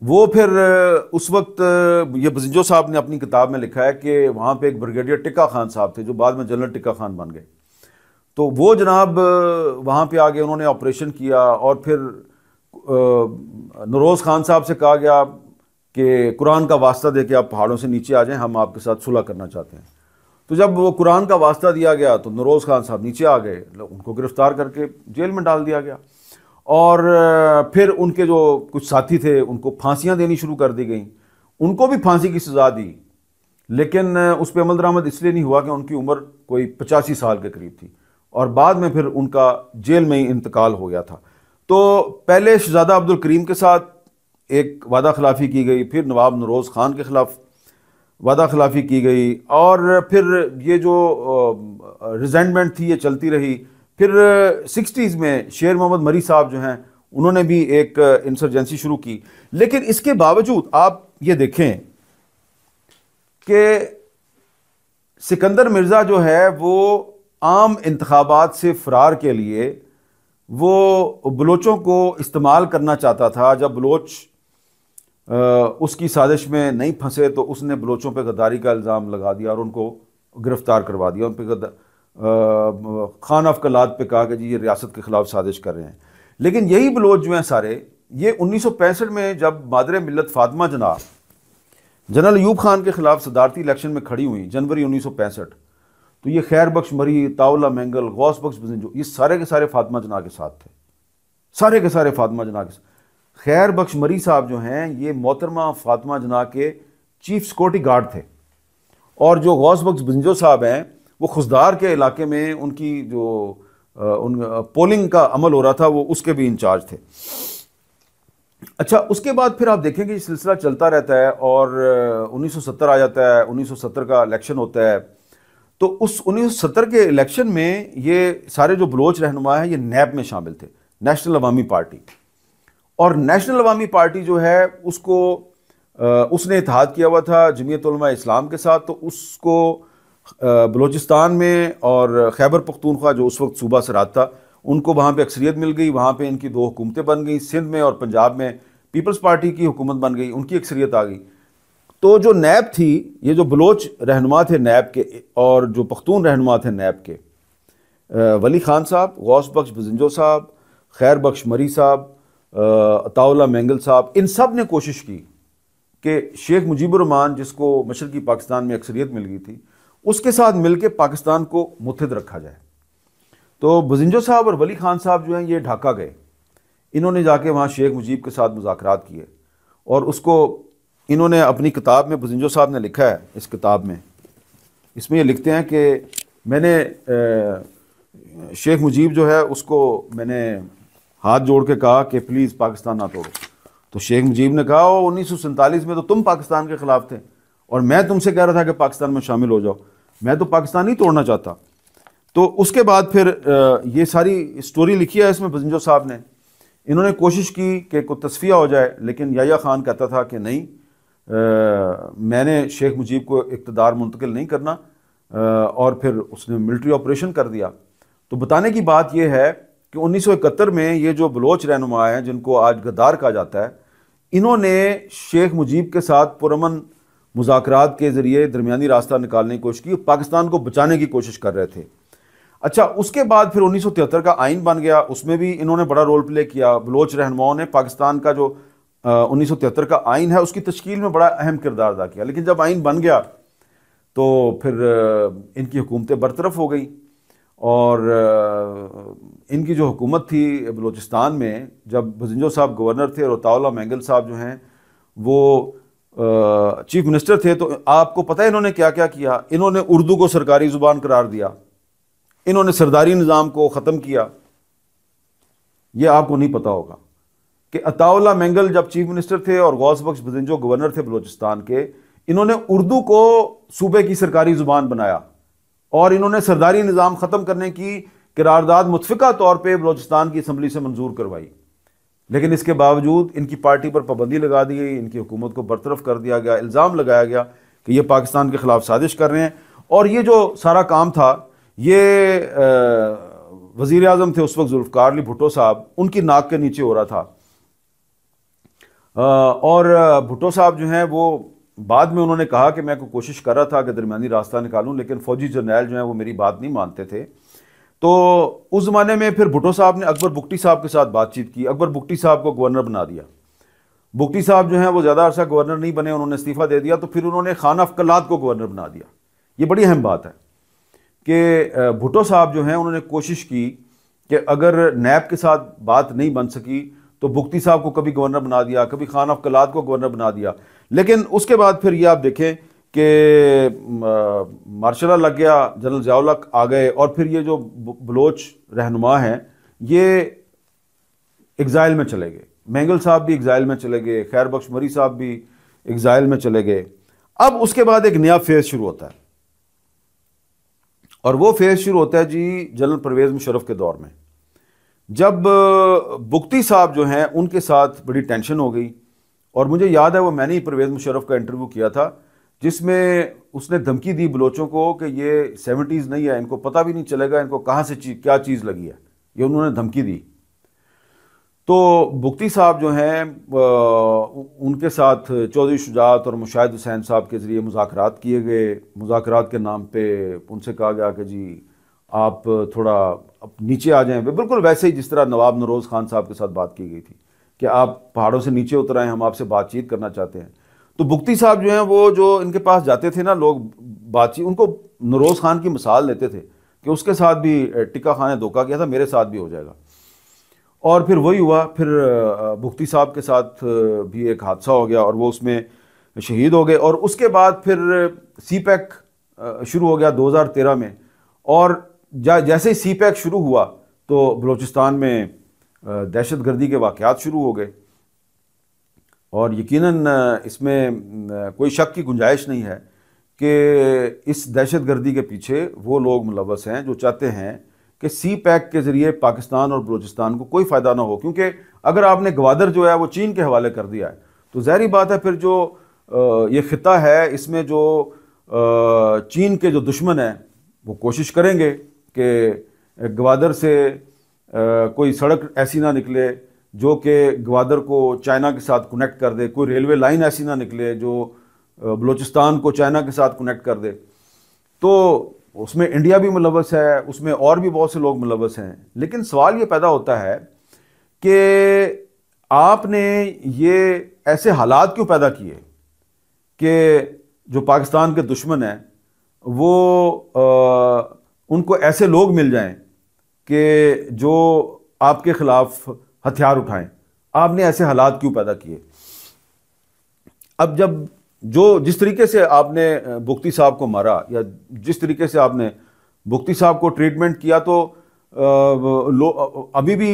वो फिर उस वक्त ये बिज़ेंजो साहब ने अपनी किताब में लिखा है कि वहाँ पे एक ब्रिगेडियर टिक्का खान साहब थे, जो बाद में जनरल टिक्का खान बन गए। तो वो जनाब वहाँ पे आ गए, उन्होंने ऑपरेशन किया और फिर नौरोज़ ख़ान साहब से कहा गया कि कुरान का वास्ता दे के आप पहाड़ों से नीचे आ जाएँ, हम आपके साथ सुलह करना चाहते हैं। तो जब वो कुरान का वास्ता दिया गया तो नौरोज़ ख़ान साहब नीचे आ गए, उनको गिरफ़्तार करके जेल में डाल दिया गया और फिर उनके जो कुछ साथी थे उनको फांसियां देनी शुरू कर दी गई। उनको भी फांसी की सज़ा दी, लेकिन उस पर अमल दरामद इसलिए नहीं हुआ कि उनकी उम्र कोई 85 साल के करीब थी और बाद में फिर उनका जेल में ही इंतकाल हो गया था। तो पहले शहज़ादा अब्दुल करीम के साथ एक वादा खिलाफ़ी की गई, फिर नवाब नौरोज़ ख़ान के ख़िलाफ़ वादा खिलाफ़ी की गई और फिर ये जो रिजेंटमेंट थी ये चलती रही। फिर 60s में शेर मोहम्मद मरी साहब जो हैं उन्होंने भी एक इंसर्जेंसी शुरू की। लेकिन इसके बावजूद आप ये देखें कि सिकंदर मिर्ज़ा जो है वो आम इंतखाबात से फ़रार के लिए वो बलोचों को इस्तेमाल करना चाहता था। जब बलोच उसकी साजिश में नहीं फंसे तो उसने बलोचों पे गद्दारी का इल्ज़ाम लगा दिया और उनको गिरफ़्तार करवा दिया। उन पर खान ऑफ कलात पे कहा कि जी ये रियासत के ख़िलाफ़ साजिश कर रहे हैं। लेकिन यही बलोच जो हैं सारे ये 1965 में जब मादरे मिल्लत फातिमा जिन्नाह जनरल अयूब ख़ान के ख़िलाफ़ सदारती इलेक्शन में खड़ी हुई जनवरी 1965, तो ये खैर बख्श मरी, अताउल्लाह मेंगल, गौस बख्श बिजेंजो, ये सारे के सारे फातिमा जिन्नाह के साथ थे, सारे के सारे फातिमा जिन्नाह के साथ। खैर बख्श मरी साहब जो हैं ये मोहतरमा फातिमा जिन्नाह के चीफ सिक्योरिटी गार्ड थे और जो गौस बख्श बिजेंजो साहब हैं वो खुजदार के इलाके में उनकी जो उन पोलिंग का अमल हो रहा था वो उसके भी इंचार्ज थे। अच्छा, उसके बाद फिर आप देखें कि सिलसिला चलता रहता है और 1970 आ जाता है, 1970 का इलेक्शन होता है। तो उस 1970 के इलेक्शन में ये सारे जो बलोच रहनुमा हैं ये नैब में शामिल थे, नेशनल अवामी पार्टी, और नेशनल अवामी पार्टी जो है उसको उसने इत्तेहाद किया हुआ था जमीयत उलमा इस्लाम के साथ। तो उसको बलूचिस्तान में और खैबर पख्तूनख्वा जो उस वक्त सूबा सरात था उनको वहाँ पे अक्सरियत मिल गई, वहाँ पे इनकी दो हुकूमतें बन गई, सिंध में और पंजाब में पीपल्स पार्टी की हुकूमत बन गई, उनकी अक्सरियत आ गई। तो जो नैब थी, ये जो बलोच रहनुमा थे नैब के और जो पख्तून रहनुमा थे नैब के, वली ख़ान साहब, गौस बख्श बिजेंजो साहब, खैर बख्श मरी साहब, अताउल्लाह मेंगल साहब, इन सब ने कोशिश की कि शेख मुजीबुर्रहमान जिसको मशरक़ी पाकिस्तान में अक्सरियत मिल गई थी उसके साथ मिलकर पाकिस्तान को मुत्तहिद रखा जाए। तो बिजेंजो साहब और वली ख़ान साहब जो हैं ये ढाका गए, इन्होंने जाके वहाँ शेख मुजीब के साथ मुज़ाकरात किए और उसको इन्होंने अपनी किताब में, बिजेंजो साहब ने लिखा है इस किताब में, इसमें ये लिखते हैं कि मैंने शेख मुजीब जो है उसको मैंने हाथ जोड़ के कहा कि प्लीज़ पाकिस्तान ना तोड़ो। तो शेख मुजीब ने कहा 1947 में तो तुम पाकिस्तान के ख़िलाफ़ थे और मैं तुमसे कह रहा था कि पाकिस्तान में शामिल हो जाओ, मैं तो पाकिस्तान ही तोड़ना चाहता। तो उसके बाद फिर ये सारी स्टोरी लिखी है इसमें बिजेंजो साहब ने। इन्होंने कोशिश की कि कोई तस्फिया हो जाए, लेकिन याया ख़ान कहता था कि नहीं, मैंने शेख मुजीब को इक़्तिदार मुंतकिल नहीं करना और फिर उसने मिलिट्री ऑपरेशन कर दिया। तो बताने की बात यह है कि 1971 में ये जो बलोच रहनुमा हैं जिनको आज गद्दार कहा जाता है, इन्होंने शेख मुजीब के साथ पुरअमन मुज़ाकरात के ज़रिए दरमियानी रास्ता निकालने की कोशिश की, पाकिस्तान को बचाने की कोशिश कर रहे थे। अच्छा, उसके बाद फिर 1973 का आइन बन गया, उसमें भी इन्होंने बड़ा रोल प्ले किया। बलोच रहनुमाओं ने पाकिस्तान का जो 1973 का आइन है उसकी तश्कील में बड़ा अहम किरदार अदा किया। लेकिन जब आइन बन गया तो फिर इनकी हुकूमतें बरतरफ हो गई और इनकी जो हुकूमत थी बलूचिस्तान में, जब बिज़ेंजो साहब गवर्नर थे और अताउल्ला मेंगल साहब जो हैं वो चीफ मिनिस्टर थे, तो आपको पता है इन्होंने क्या क्या किया। इन्होंने उर्दू को सरकारी ज़ुबान करार दिया, इन्होंने सरदारी निज़ाम को ख़त्म किया। ये आपको नहीं पता होगा कि अताउल्ला मेंगल जब चीफ मिनिस्टर थे और गौस बख्श बिज़ेंजो गवर्नर थे बलूचिस्तान के, इन्होंने उर्दू को सूबे की सरकारी ज़ुबान बनाया और इन्होंने सरदारी निज़ाम ख़त्म करने की करारदाद मुतफ़िका तौर पर बलूचिस्तान की असम्बली से मंजूर करवाई। लेकिन इसके बावजूद इनकी पार्टी पर पाबंदी लगा दी गई, इनकी हुकूमत को बरतरफ कर दिया गया, इल्ज़ाम लगाया गया कि ये पाकिस्तान के ख़िलाफ़ साजिश कर रहे हैं। और ये जो सारा काम था, ये वज़ीर आज़म थे उस वक्त ज़ुल्फ़िकार अली भुट्टो साहब, उनकी नाक के नीचे हो रहा था। और भुट्टो साहब जो हैं वो बाद में उन्होंने कहा कि मैं कोशिश कर रहा था कि दरमियानी रास्ता निकालूँ, लेकिन फ़ौजी जर्नैल जो हैं वो मेरी बात नहीं मानते थे। तो उस ज़माने में फिर भुट्टो साहब ने अकबर बुगटी साहब के साथ बातचीत की, अकबर बुगटी साहब को गवर्नर बना दिया। बुगटी साहब जो हैं वो ज़्यादा अरसा गवर्नर नहीं बने, उन्होंने इस्तीफ़ा दे दिया। तो फिर उन्होंने खान अफकलात को गवर्नर बना दिया। ये बड़ी अहम बात है कि भुट्टो साहब जो हैं उन्होंने कोशिश की कि अगर नैब के साथ बात नहीं बन सकी तो बुगती साहब को कभी गवर्नर बना दिया, कभी खान अफकलात को गवर्नर बना दिया। लेकिन उसके बाद फिर ये आप देखें कि मार्शल लग गया, जनरल ज़िया-उल-हक आ गए और फिर ये जो बलोच रहनुमा हैं ये एग्ज़ाइल में चले गए। मेंगल साहब भी एग्ज़ाइल में चले गए, खैर बख्श मरी साहब भी एग्ज़ाइल में चले गए। अब उसके बाद एक नया फेज़ शुरू होता है और वो फेज़ शुरू होता है जी जनरल परवेज़ मुशर्रफ के दौर में, जब बुगती साहब जो हैं उनके साथ बड़ी टेंशन हो गई। और मुझे याद है वो मैंने ही परवेज़ मुशर्रफ का इंटरव्यू किया था जिसमें उसने धमकी दी बलोचों को कि ये 70s नहीं है, इनको पता भी नहीं चलेगा इनको कहाँ से क्या चीज़ लगी है, ये उन्होंने धमकी दी। तो बुगती साहब जो हैं उनके साथ चौधरी शुजात और मुशाहिद हुसैन साहब के ज़रिए मुज़ाकरात किए गए। मुज़ाकरात के नाम पे उनसे कहा गया कि जी आप थोड़ा नीचे आ जाएं, बिल्कुल वैसे ही जिस तरह नवाब नरोज़ खान साहब के साथ बात की गई थी कि आप पहाड़ों से नीचे उतर आएँ, हम आपसे बातचीत करना चाहते हैं। तो बुगती साहब जो हैं वो जो इनके पास जाते थे ना लोग बातचीत, उनको नरोज़ खान की मिसाल देते थे कि उसके साथ भी टिक्का खान ने धोखा किया था, मेरे साथ भी हो जाएगा। और फिर वही हुआ, फिर बुगती साहब के साथ भी एक हादसा हो गया और वो उसमें शहीद हो गए। और उसके बाद फिर सीपैक शुरू हो गया 2013 में और जैसे ही सीपैक शुरू हुआ तो बलूचिस्तान में दहशतगर्दी के वाक़यात शुरू हो गए। और यकीनन इसमें कोई शक की गुंजाइश नहीं है कि इस दहशतगर्दी के पीछे वो लोग मुलव्वस हैं जो चाहते हैं कि सीपैक के ज़रिए पाकिस्तान और बलूचिस्तान को कोई फ़ायदा ना हो, क्योंकि अगर आपने ग्वादर जो है वो चीन के हवाले कर दिया है तो ज़ाहिर बात है फिर जो ये ख़िता है इसमें जो चीन के जो दुश्मन हैं वो कोशिश करेंगे कि ग्वादर से कोई सड़क ऐसी ना निकले जो कि ग्वादर को चाइना के साथ कनेक्ट कर दे, कोई रेलवे लाइन ऐसी ना निकले जो बलूचिस्तान को चाइना के साथ कनेक्ट कर दे। तो उसमें इंडिया भी मुलव्वस है, उसमें और भी बहुत से लोग मुलव्वस हैं। लेकिन सवाल ये पैदा होता है कि आपने ये ऐसे हालात क्यों पैदा किए कि जो पाकिस्तान के दुश्मन हैं वो उनको ऐसे लोग मिल जाएं कि जो आपके ख़िलाफ़ हथियार उठाएं। आपने ऐसे हालात क्यों पैदा किए। अब जब जो जिस तरीके से आपने बुगती साहब को मारा या जिस तरीके से आपने बुगती साहब को ट्रीटमेंट किया, तो अभी भी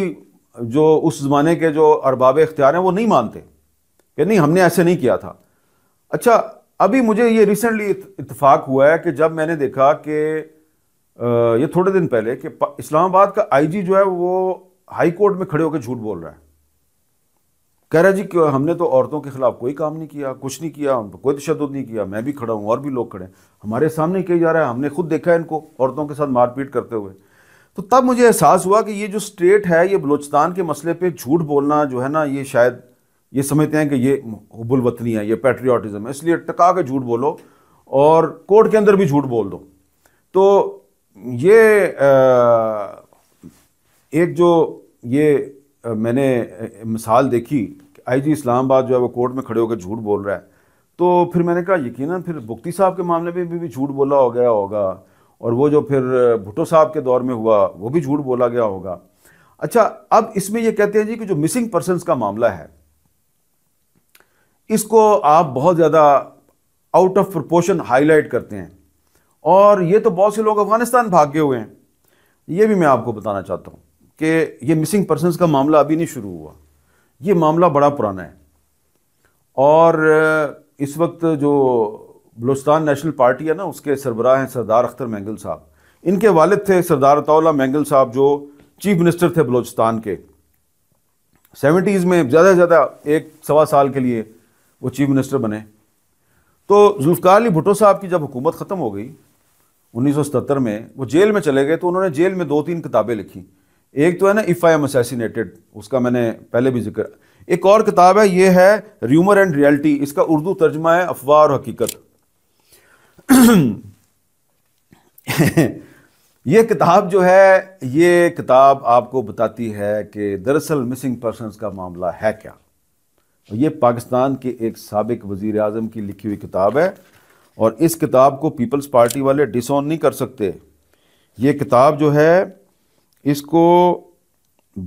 जो उस ज़माने के जो अरबाब इख्तियार हैं वो नहीं मानते कि नहीं हमने ऐसे नहीं किया था। अच्छा, अभी मुझे ये रिसेंटली इत्तफाक हुआ है कि जब मैंने देखा कि ये थोड़े दिन पहले कि इस्लामाबाद का आईजी जो है वो हाई कोर्ट में खड़े होकर झूठ बोल रहा है, कह रहा है जी हमने तो औरतों के खिलाफ कोई काम नहीं किया, कुछ नहीं किया, कोई तशद्दुद नहीं किया, मैं भी खड़ा हूँ और भी लोग खड़े हैं, हमारे सामने कही जा रहा है, हमने खुद देखा है इनको औरतों के साथ मारपीट करते हुए। तो तब मुझे एहसास हुआ कि ये जो स्टेट है ये बलूचिस्तान के मसले पे झूठ बोलना जो है ना, ये शायद ये समझते हैं कि ये हुब्बुल वतनी है, ये पैट्रियाटिज़म है, इसलिए टका के झूठ बोलो और कोर्ट के अंदर भी झूठ बोल दो। तो ये एक जो ये मैंने मिसाल देखी कि आईजी इस्लामाबाद जो है वो कोर्ट में खड़े होकर झूठ बोल रहा है, तो फिर मैंने कहा यकीनन फिर बुगती साहब के मामले में भी झूठ बोला हो गया होगा, और वो जो फिर भुट्टो साहब के दौर में हुआ वो भी झूठ बोला गया होगा। अच्छा, अब इसमें ये कहते हैं जी कि जो मिसिंग पर्सन्स का मामला है इसको आप बहुत ज़्यादा आउट ऑफ प्रोपोर्शन हाईलाइट करते हैं, और ये तो बहुत से लोग अफगानिस्तान भागे हुए हैं। ये भी मैं आपको बताना चाहता हूँ कि ये मिसिंग पर्सन्स का मामला अभी नहीं शुरू हुआ, ये मामला बड़ा पुराना है। और इस वक्त जो बलोचिस्तान नेशनल पार्टी है ना, उसके सरबराह हैं सरदार अख्तर मेंगल साहब। इनके वालिद थे सरदार अताउल्लाह मेंगल साहब जो चीफ मिनिस्टर थे बलोचिस्तान के 70s में, ज़्यादा से ज़्यादा 1.25 साल के लिए वो चीफ मिनिस्टर बने। तो जुल्फ़िकार अली भुट्टो साहब की जब हुकूमत ख़त्म हो गई 1977 में, वो जेल में चले गए, तो उन्होंने जेल में 2-3 किताबें लिखी। एक तो है ना इफ़ आई एम असैसिनेटेड, उसका मैंने पहले भी जिक्र, एक और किताब है ये है र्यूमर एंड रियलिटी, इसका उर्दू तर्जमा है अफवाह और हकीकत। ये किताब जो है ये किताब आपको बताती है कि दरअसल मिसिंग पर्सन्स का मामला है क्या। ये पाकिस्तान के एक साबिक वज़ीर आज़म की लिखी हुई किताब है, और इस किताब को पीपल्स पार्टी वाले डिसऑन नहीं कर सकते। ये किताब जो है इसको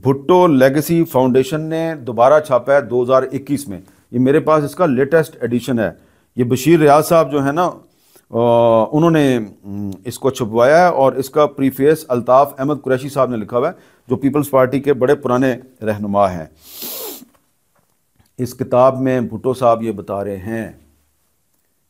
भुट्टो लेगेसी फाउंडेशन ने दोबारा छापा है 2021 में। ये मेरे पास इसका लेटेस्ट एडिशन है। ये बशीर रियाज साहब जो है ना उन्होंने इसको छपवाया है, और इसका प्रीफेस अल्ताफ़ अहमद कुरैशी साहब ने लिखा हुआ है जो पीपल्स पार्टी के बड़े पुराने रहनुमा हैं। इस किताब में भुट्टो साहब ये बता रहे हैं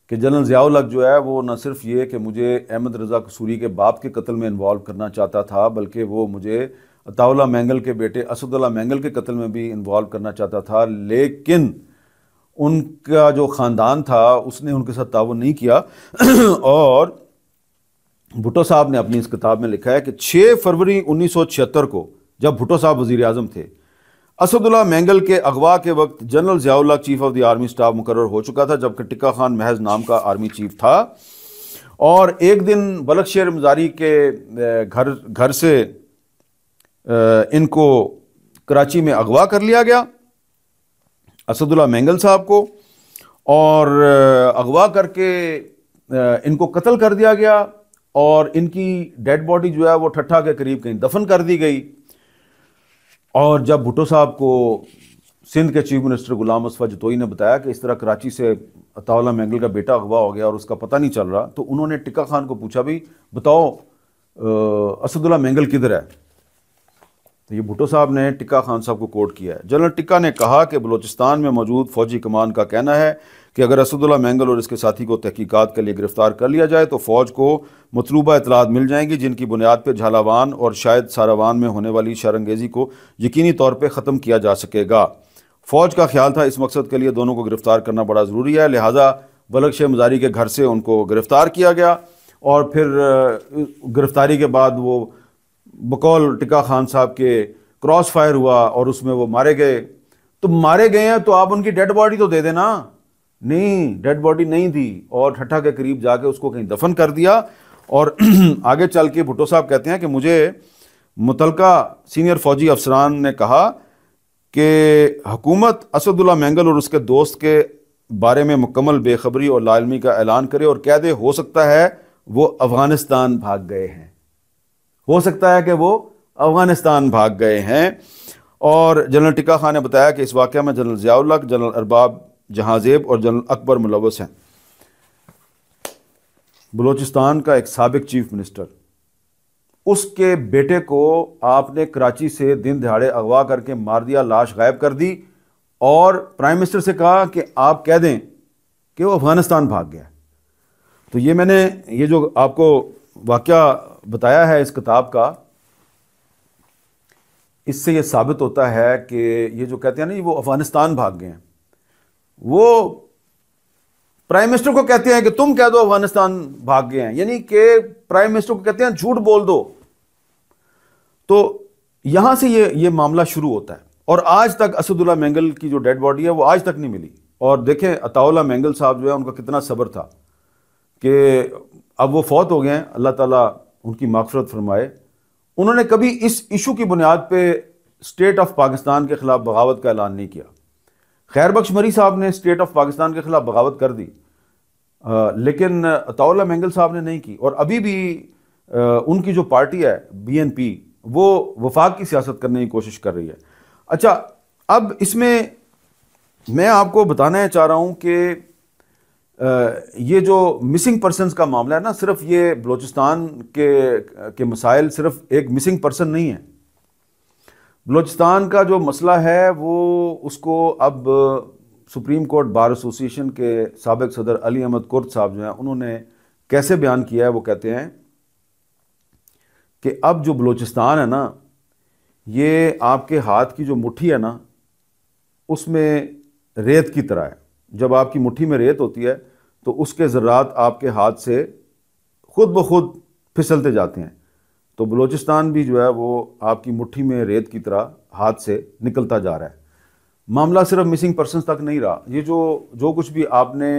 कि जनरल ज़िया-उल-हक़ जो है वो न सिर्फ ये कि मुझे अहमद रज़ा कसूरी के बाप के कत्ल में इन्वॉल्व करना चाहता था, बल्कि वो मुझे अताउल्लाह मेंगल के बेटे असदुल्लाह मेंगल के कत्ल में भी इन्वॉल्व करना चाहता था, लेकिन उनका जो ख़ानदान था उसने उनके साथ ताउन नहीं किया। और भुट्टो साहब ने अपनी इस किताब में लिखा है कि 6 फरवरी 1976 को जब भुट्टो साहब वज़ीर आज़म थे, असदुल्लाह मेंगल के अगवा के वक्त general Zia-ul-Haq chief of the army staff मुकर्रर हो चुका था, जबकि टिक्का खान महज नाम का आर्मी चीफ था। और एक दिन बलख शेर मजारी के घर से इनको कराची में अगवा कर लिया गया, असदुल्लाह मेंगल साहब को, और अगवा करके इनको कत्ल कर दिया गया, और इनकी डेड बॉडी जो है वो ठट्ठा के करीब कहीं दफन कर दी गई। और जब भुट्टो साहब को सिंध के चीफ मिनिस्टर गुलाम मुस्तफा जतोई ने बताया कि इस तरह कराची से अताउल्लाह मेंगल का बेटा अगवा हो गया और उसका पता नहीं चल रहा, तो उन्होंने टिक्का खान को पूछा भी बताओ असदुल्लाह मेंगल किधर है। तो ये भुट्टो साहब ने टिक्का खान साहब को कोट किया है। जनरल टिक्का ने कहा कि बलूचिस्तान में मौजूद फौजी कमान का कहना है कि अगर असदुल्लाह मेंगल और इसके साथी को तहकीकात के लिए गिरफ्तार कर लिया जाए तो फ़ौज को मतलूबा इतलात मिल जाएंगी, जिनकी बुनियाद पर झालावान और शायद सारावान में होने वाली शरंगेज़ी को यकीनी तौर पर ख़त्म किया जा सकेगा। फ़ौज का ख्याल था इस मकसद के लिए दोनों को गिरफ़्तार करना बड़ा ज़रूरी है, लिहाजा बलख शेर मजारी के घर से उनको गिरफ़्तार किया गया। और फिर गिरफ़्तारी के बाद वो बकौल टिक्का खान साहब के क्रॉस फायर हुआ और उसमें वो मारे गए। तो मारे गए हैं तो आप उनकी डेड बॉडी तो दे देना। नहीं, डेड बॉडी नहीं दी, और ठट्ठा के करीब जाके उसको कहीं दफन कर दिया। और आगे चल के भुट्टो साहब कहते हैं कि मुझे मुतलका सीनियर फौजी अफसरान ने कहा कि हुकूमत असदुल्लाह मेंगल और उसके दोस्त के बारे में मुकम्मल बेखबरी और लाइलमी का ऐलान करे और कह दे हो सकता है वो अफगानिस्तान भाग गए हैं, हो सकता है कि वो अफगानिस्तान भाग गए हैं। और जनरल टिक्का खान ने बताया कि इस वाक़े में जनरल ज़िया-उल-हक़, जनरल अरबाब जहांजेब और जनरल अकबर मुलवस हैं। बलूचिस्तान का एक साबिक चीफ मिनिस्टर, उसके बेटे को आपने कराची से दिन दहाड़े अगवा करके मार दिया, लाश गायब कर दी, और प्राइम मिनिस्टर से कहा कि आप कह दें कि वो अफगानिस्तान भाग गया। तो ये मैंने ये जो आपको वाक़या बताया है इस किताब का, इससे ये साबित होता है कि ये जो कहते हैं ना वो अफगानिस्तान भाग गए हैं, वो प्राइम मिनिस्टर को कहते हैं कि तुम कह दो अफगानिस्तान भाग गए हैं, यानी कि प्राइम मिनिस्टर को कहते हैं झूठ बोल दो। तो यहां से ये मामला शुरू होता है। और आज तक असदुल्लाह मेंगल की जो डेड बॉडी है वो आज तक नहीं मिली। और देखें अताउल्लाह मेंगल साहब जो है उनका कितना सब्र था कि अब वो फौत हो गए हैं, अल्लाह ताला उनकी मागफरत फरमाए। उन्होंने कभी इस इशू की बुनियाद पे स्टेट ऑफ पाकिस्तान के ख़िलाफ़ बगावत का ऐलान नहीं किया। खैर बख्श मरी साहब ने स्टेट ऑफ पाकिस्तान के खिलाफ बगावत कर दी, लेकिन अताउल्लाह मेंगल साहब ने नहीं की और अभी भी उनकी जो पार्टी है बीएनपी वो वफाक की सियासत करने की कोशिश कर रही है। अच्छा, अब इसमें मैं आपको बताना चाह रहा हूँ कि ये जो मिसिंग पर्सनस का मामला है ना, सिर्फ ये बलूचिस्तान के मसाइल सिर्फ एक मिसिंग पर्सन नहीं है। बलूचिस्तान का जो मसला है वो उसको अब सुप्रीम कोर्ट बार एसोसिएशन के साबिक सदर अली अहमद कुर्द साहब जो हैं उन्होंने कैसे बयान किया है। वो कहते हैं कि अब जो बलूचिस्तान है ना, ये आपके हाथ की जो मुट्ठी है ना उसमें रेत की तरह है। जब आपकी मुट्ठी में रेत होती है तो उसके ज़रात आपके हाथ से खुद ब खुद फिसलते जाते हैं, तो बलूचिस्तान भी जो है वो आपकी मुट्ठी में रेत की तरह हाथ से निकलता जा रहा है। मामला सिर्फ मिसिंग पर्सन तक नहीं रहा, ये जो कुछ भी आपने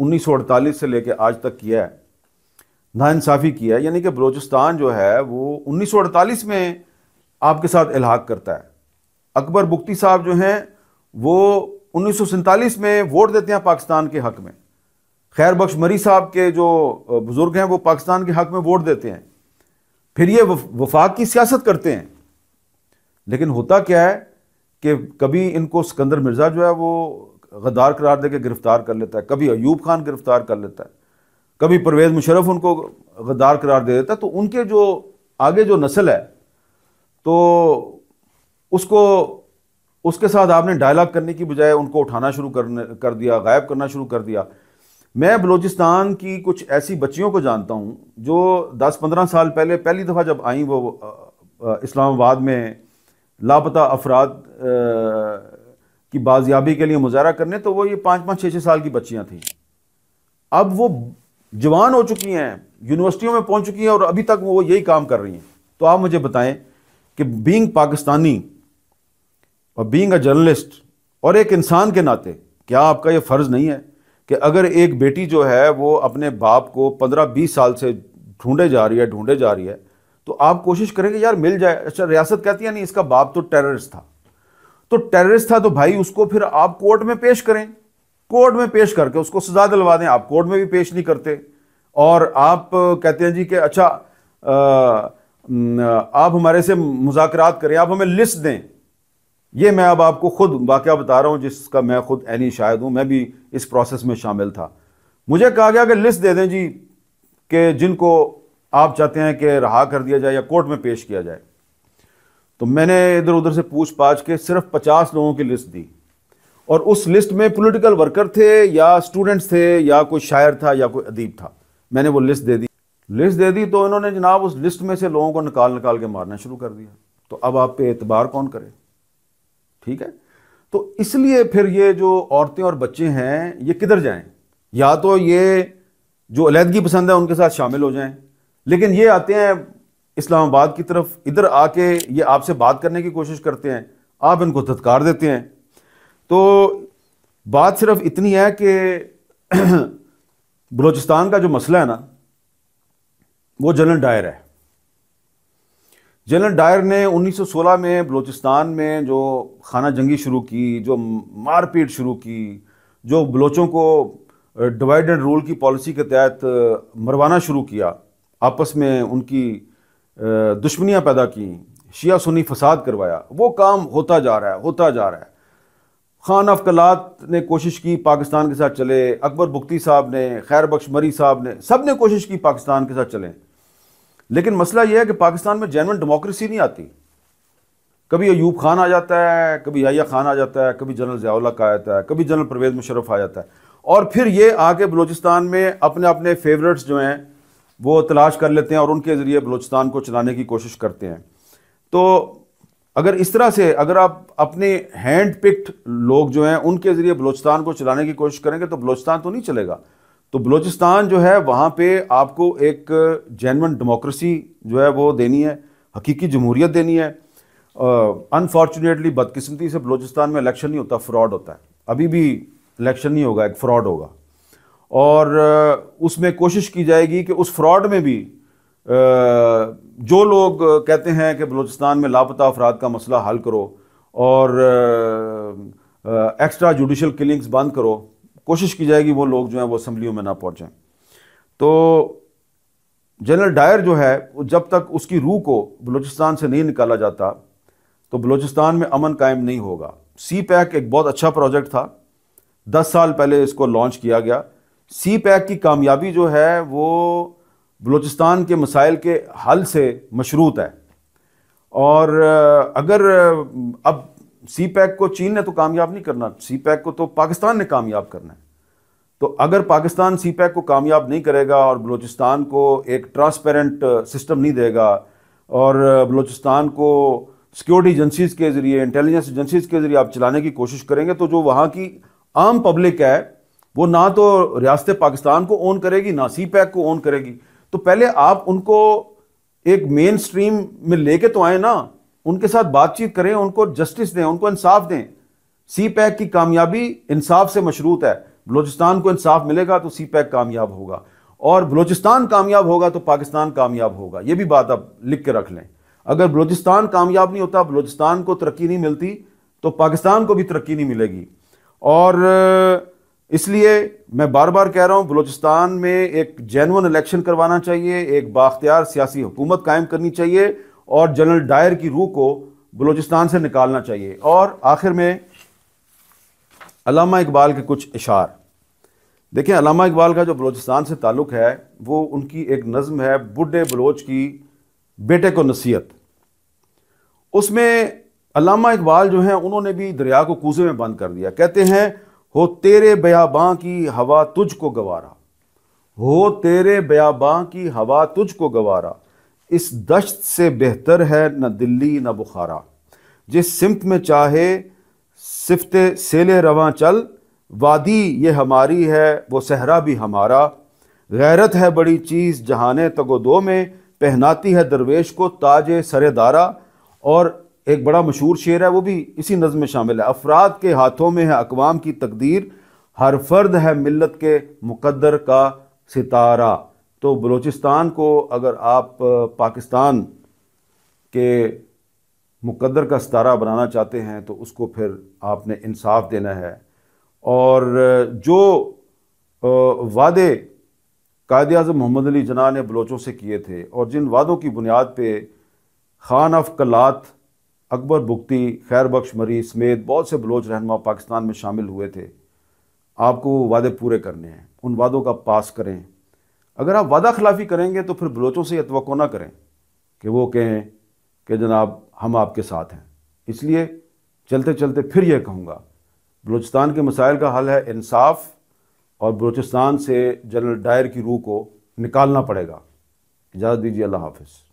1948 से लेकर आज तक किया है, नाइंसाफ़ी किया है, यानी कि बलूचिस्तान जो है वो 1948 में आपके साथ इल्हाक करता है। अकबर बुगती साहब जो हैं वो 1947 में वोट देते हैं पाकिस्तान के हक़ में। खैर बख्श मरी साहब के जो बुज़ुर्ग हैं वो पाकिस्तान के हक़ में वोट देते हैं, फिर ये वफाक की सियासत करते हैं। लेकिन होता क्या है कि कभी इनको सिकंदर मिर्ज़ा जो है वो गद्दार करार दे के गिरफ़्तार कर लेता है, कभी अयूब खान गिरफ़्तार कर लेता है, कभी परवेज़ मुशर्रफ उनको गद्दार करार दे देता है। तो उनके जो आगे जो नस्ल है तो उसको उसके साथ आपने डायलॉग करने की बजाय उनको उठाना शुरू कर दिया, गायब करना शुरू कर दिया। मैं बलूचिस्तान की कुछ ऐसी बच्चियों को जानता हूँ जो 10-15 साल पहले पहली दफ़ा जब आई वो इस्लामाबाद में लापता अफराद की बाजियाबी के लिए मुजाहरा करने, तो वो ये 5-5, 6-6 साल की बच्चियाँ थीं। अब वो जवान हो चुकी हैं, यूनिवर्सिटियों में पहुँच चुकी हैं और अभी तक वो यही काम कर रही हैं। तो आप मुझे बताएं कि बीइंग पाकिस्तानी और बीइंग अ जर्नलिस्ट और एक इंसान के नाते क्या आपका ये फ़र्ज़ नहीं है कि अगर एक बेटी जो है वो अपने बाप को 15-20 साल से ढूंढे जा रही है तो आप कोशिश करेंगे यार मिल जाए। अच्छा, रियासत कहती है नहीं इसका बाप तो टेररिस्ट था, तो भाई उसको फिर आप कोर्ट में पेश करें, कोर्ट में पेश करके उसको सजा दिलवा दें। आप कोर्ट में भी पेश नहीं करते और आप कहते हैं जी कि अच्छा आप हमारे से मुज़ाकरात करें, आप हमें लिस्ट दें। ये मैं अब आपको खुद वाक़या बता रहा हूँ जिसका मैं खुद ऐनी शाहिद हूँ, मैं भी इस प्रोसेस में शामिल था। मुझे कहा गया कि लिस्ट दे दें जी कि जिनको आप चाहते हैं कि रहा कर दिया जाए या कोर्ट में पेश किया जाए। तो मैंने इधर उधर से पूछ पाछ के सिर्फ 50 लोगों की लिस्ट दी और उस लिस्ट में पॉलिटिकल वर्कर थे या स्टूडेंट्स थे या कोई शायर था या कोई अदीब था। मैंने वो लिस्ट दे दी तो इन्होंने जनाब उस लिस्ट में से लोगों को निकाल के मारना शुरू कर दिया। तो अब आप पे एतबार कौन करे? ठीक है, तो इसलिए फिर ये जो औरतें और बच्चे हैं ये किधर जाएं? या तो ये जो अलहदगी पसंद है उनके साथ शामिल हो जाएं, लेकिन ये आते हैं इस्लामाबाद की तरफ, इधर आके ये आपसे बात करने की कोशिश करते हैं, आप इनको धत्कार देते हैं। तो बात सिर्फ इतनी है कि बलूचिस्तान का जो मसला है ना वो जनरल डायर है। जनरल डायर ने 1916 में बलूचिस्तान में जो खाना जंगी शुरू की, जो मारपीट शुरू की, जो बलोचों को डिवाइड एंड रूल की पॉलिसी के तहत मरवाना शुरू किया, आपस में उनकी दुश्मनियां पैदा की, शिया सुन्नी फसाद करवाया, वो काम होता जा रहा है। खान अफकलात ने कोशिश की पाकिस्तान के साथ चले, अकबर बुगती साहब ने, खैर बख्श मरी साहब ने, सब ने कोशिश की पाकिस्तान के साथ चलें, लेकिन मसला यह है कि पाकिस्तान में जेन्युइन डेमोक्रेसी नहीं आती। कभी अयूब खान आ जाता है, कभी याहिया खान आ जाता है, कभी जनरल ज़िया-उल-हक़ आ जाता है, कभी जनरल परवेज़ मुशर्रफ आ जाता है और फिर ये आके बलूचिस्तान में अपने अपने फेवरेट्स जो हैं वो तलाश कर लेते हैं और उनके ज़रिए बलूचिस्तान को चलाने की कोशिश करते हैं। तो अगर इस तरह से अगर आप अपने हैंड पिक्ड लोग जो हैं उनके ज़रिए बलूचिस्तान को चलाने की कोशिश करेंगे तो बलूचिस्तान तो नहीं चलेगा। तो बलूचिस्तान जो है वहाँ पे आपको एक जेन्युइन डेमोक्रेसी जो है वो देनी है, हकीकी जमहूरियत देनी है। अनफॉर्चुनेटली बदकिस्मती से बलूचिस्तान में इलेक्शन नहीं होता, फ्रॉड होता है। अभी भी इलेक्शन नहीं होगा, एक फ्रॉड होगा और उसमें कोशिश की जाएगी कि उस फ्रॉड में भी जो लोग कहते हैं कि बलूचिस्तान में लापता अफराद का मसला हल करो और एक्स्ट्रा जुडिशल किलिंग्स बंद करो, कोशिश की जाएगी वो लोग जो हैं वो असम्बलियों में ना पहुँचें। तो जनरल डायर जो है जब तक उसकी रूह को बलूचिस्तान से नहीं निकाला जाता तो बलूचिस्तान में अमन कायम नहीं होगा। CPEC एक बहुत अच्छा प्रोजेक्ट था, 10 साल पहले इसको लॉन्च किया गया। CPEC की कामयाबी जो है वो बलूचिस्तान के मसाइल के हल से मशरूत है। और अगर अब CPEC को चीन ने तो कामयाब नहीं करना, CPEC को तो पाकिस्तान ने कामयाब करना है। तो अगर पाकिस्तान CPEC को कामयाब नहीं करेगा और बलूचिस्तान को एक ट्रांसपेरेंट सिस्टम नहीं देगा और बलूचिस्तान को सिक्योरिटी एजेंसीज़ के ज़रिए, इंटेलिजेंस एजेंसीज़ के ज़रिए आप चलाने की कोशिश करेंगे तो जो वहाँ की आम पब्लिक है वो ना तो रियासत पाकिस्तान को ओन करेगी ना CPEC को ओन करेगी। तो पहले आप उनको एक मेन स्ट्रीम में लेके तो आए ना, उनके साथ बातचीत करें, उनको जस्टिस दें, उनको इंसाफ दें। CPEC की कामयाबी इंसाफ से मशरूत है। बलूचिस्तान को इंसाफ मिलेगा तो CPEC कामयाब होगा और बलूचिस्तान कामयाब होगा तो पाकिस्तान कामयाब होगा। ये भी बात आप लिख के रख लें। अगर बलूचिस्तान कामयाब नहीं होता, बलूचिस्तान को तरक्की नहीं मिलती तो पाकिस्तान को भी तरक्की नहीं मिलेगी। और इसलिए मैं बार बार कह रहा हूँ बलूचिस्तान में एक जेन्युइन इलेक्शन करवाना चाहिए, एक बाख्तियार सियासी हुकूमत कायम करनी चाहिए और जनरल डायर की रूह को बलूचिस्तान से निकालना चाहिए। और आखिर में अल्लामा इकबाल के कुछ इशार देखें। अल्लामा इकबाल का जो बलूचिस्तान से ताल्लुक़ है वो उनकी एक नज़म है बूढ़े बलोच की बेटे को नसीहत। उसमें अल्लामा इकबाल जो हैं उन्होंने भी दरिया को कूजे में बंद कर दिया। कहते हैं हो तेरे बयाबां की हवा तुझको गवारा, हो तेरे बयाबां की हवा तुझको गवारा, इस दश्त से बेहतर है न दिल्ली न बुखारा, जिस सिमत में चाहे सिफ्ते सेले रवां चल, वादी ये हमारी है वो सहरा भी हमारा, गैरत है बड़ी चीज़ जहाने तगोदो में, पहनाती है दरवेश को ताजे सरेदारा। और एक बड़ा मशहूर शेर है वो भी इसी नज़म में शामिल है, अफराद के हाथों में है अकवाम की तकदीर, हर फर्द है मिल्लत के मुकद्दर का सितारा। तो बलूचिस्तान को अगर आप पाकिस्तान के मुकद्दर का सितारा बनाना चाहते हैं तो उसको फिर आपने इंसाफ देना है। और जो वादे कायदे आज़म मोहम्मद अली जना ने बलोचों से किए थे और जिन वादों की बुनियाद पे खान अफ कलात, अकबर बुगती, खैर बख्श मरी समेत बहुत से बलोच रहनुमा पाकिस्तान में शामिल हुए थे, आपको वो वादे पूरे करने हैं, उन वादों का पास करें। अगर आप वादा खिलाफी करेंगे तो फिर बलोचों से ये तवक्को ना करें कि वो कहें कि जनाब हम आपके साथ हैं। इसलिए चलते चलते फिर यह कहूँगा बलूचिस्तान के मसाइल का हल है इंसाफ और बलूचिस्तान से जनरल डायर की रूह को निकालना पड़ेगा। इजाज़त दीजिए, अल्लाह हाफ़िज़।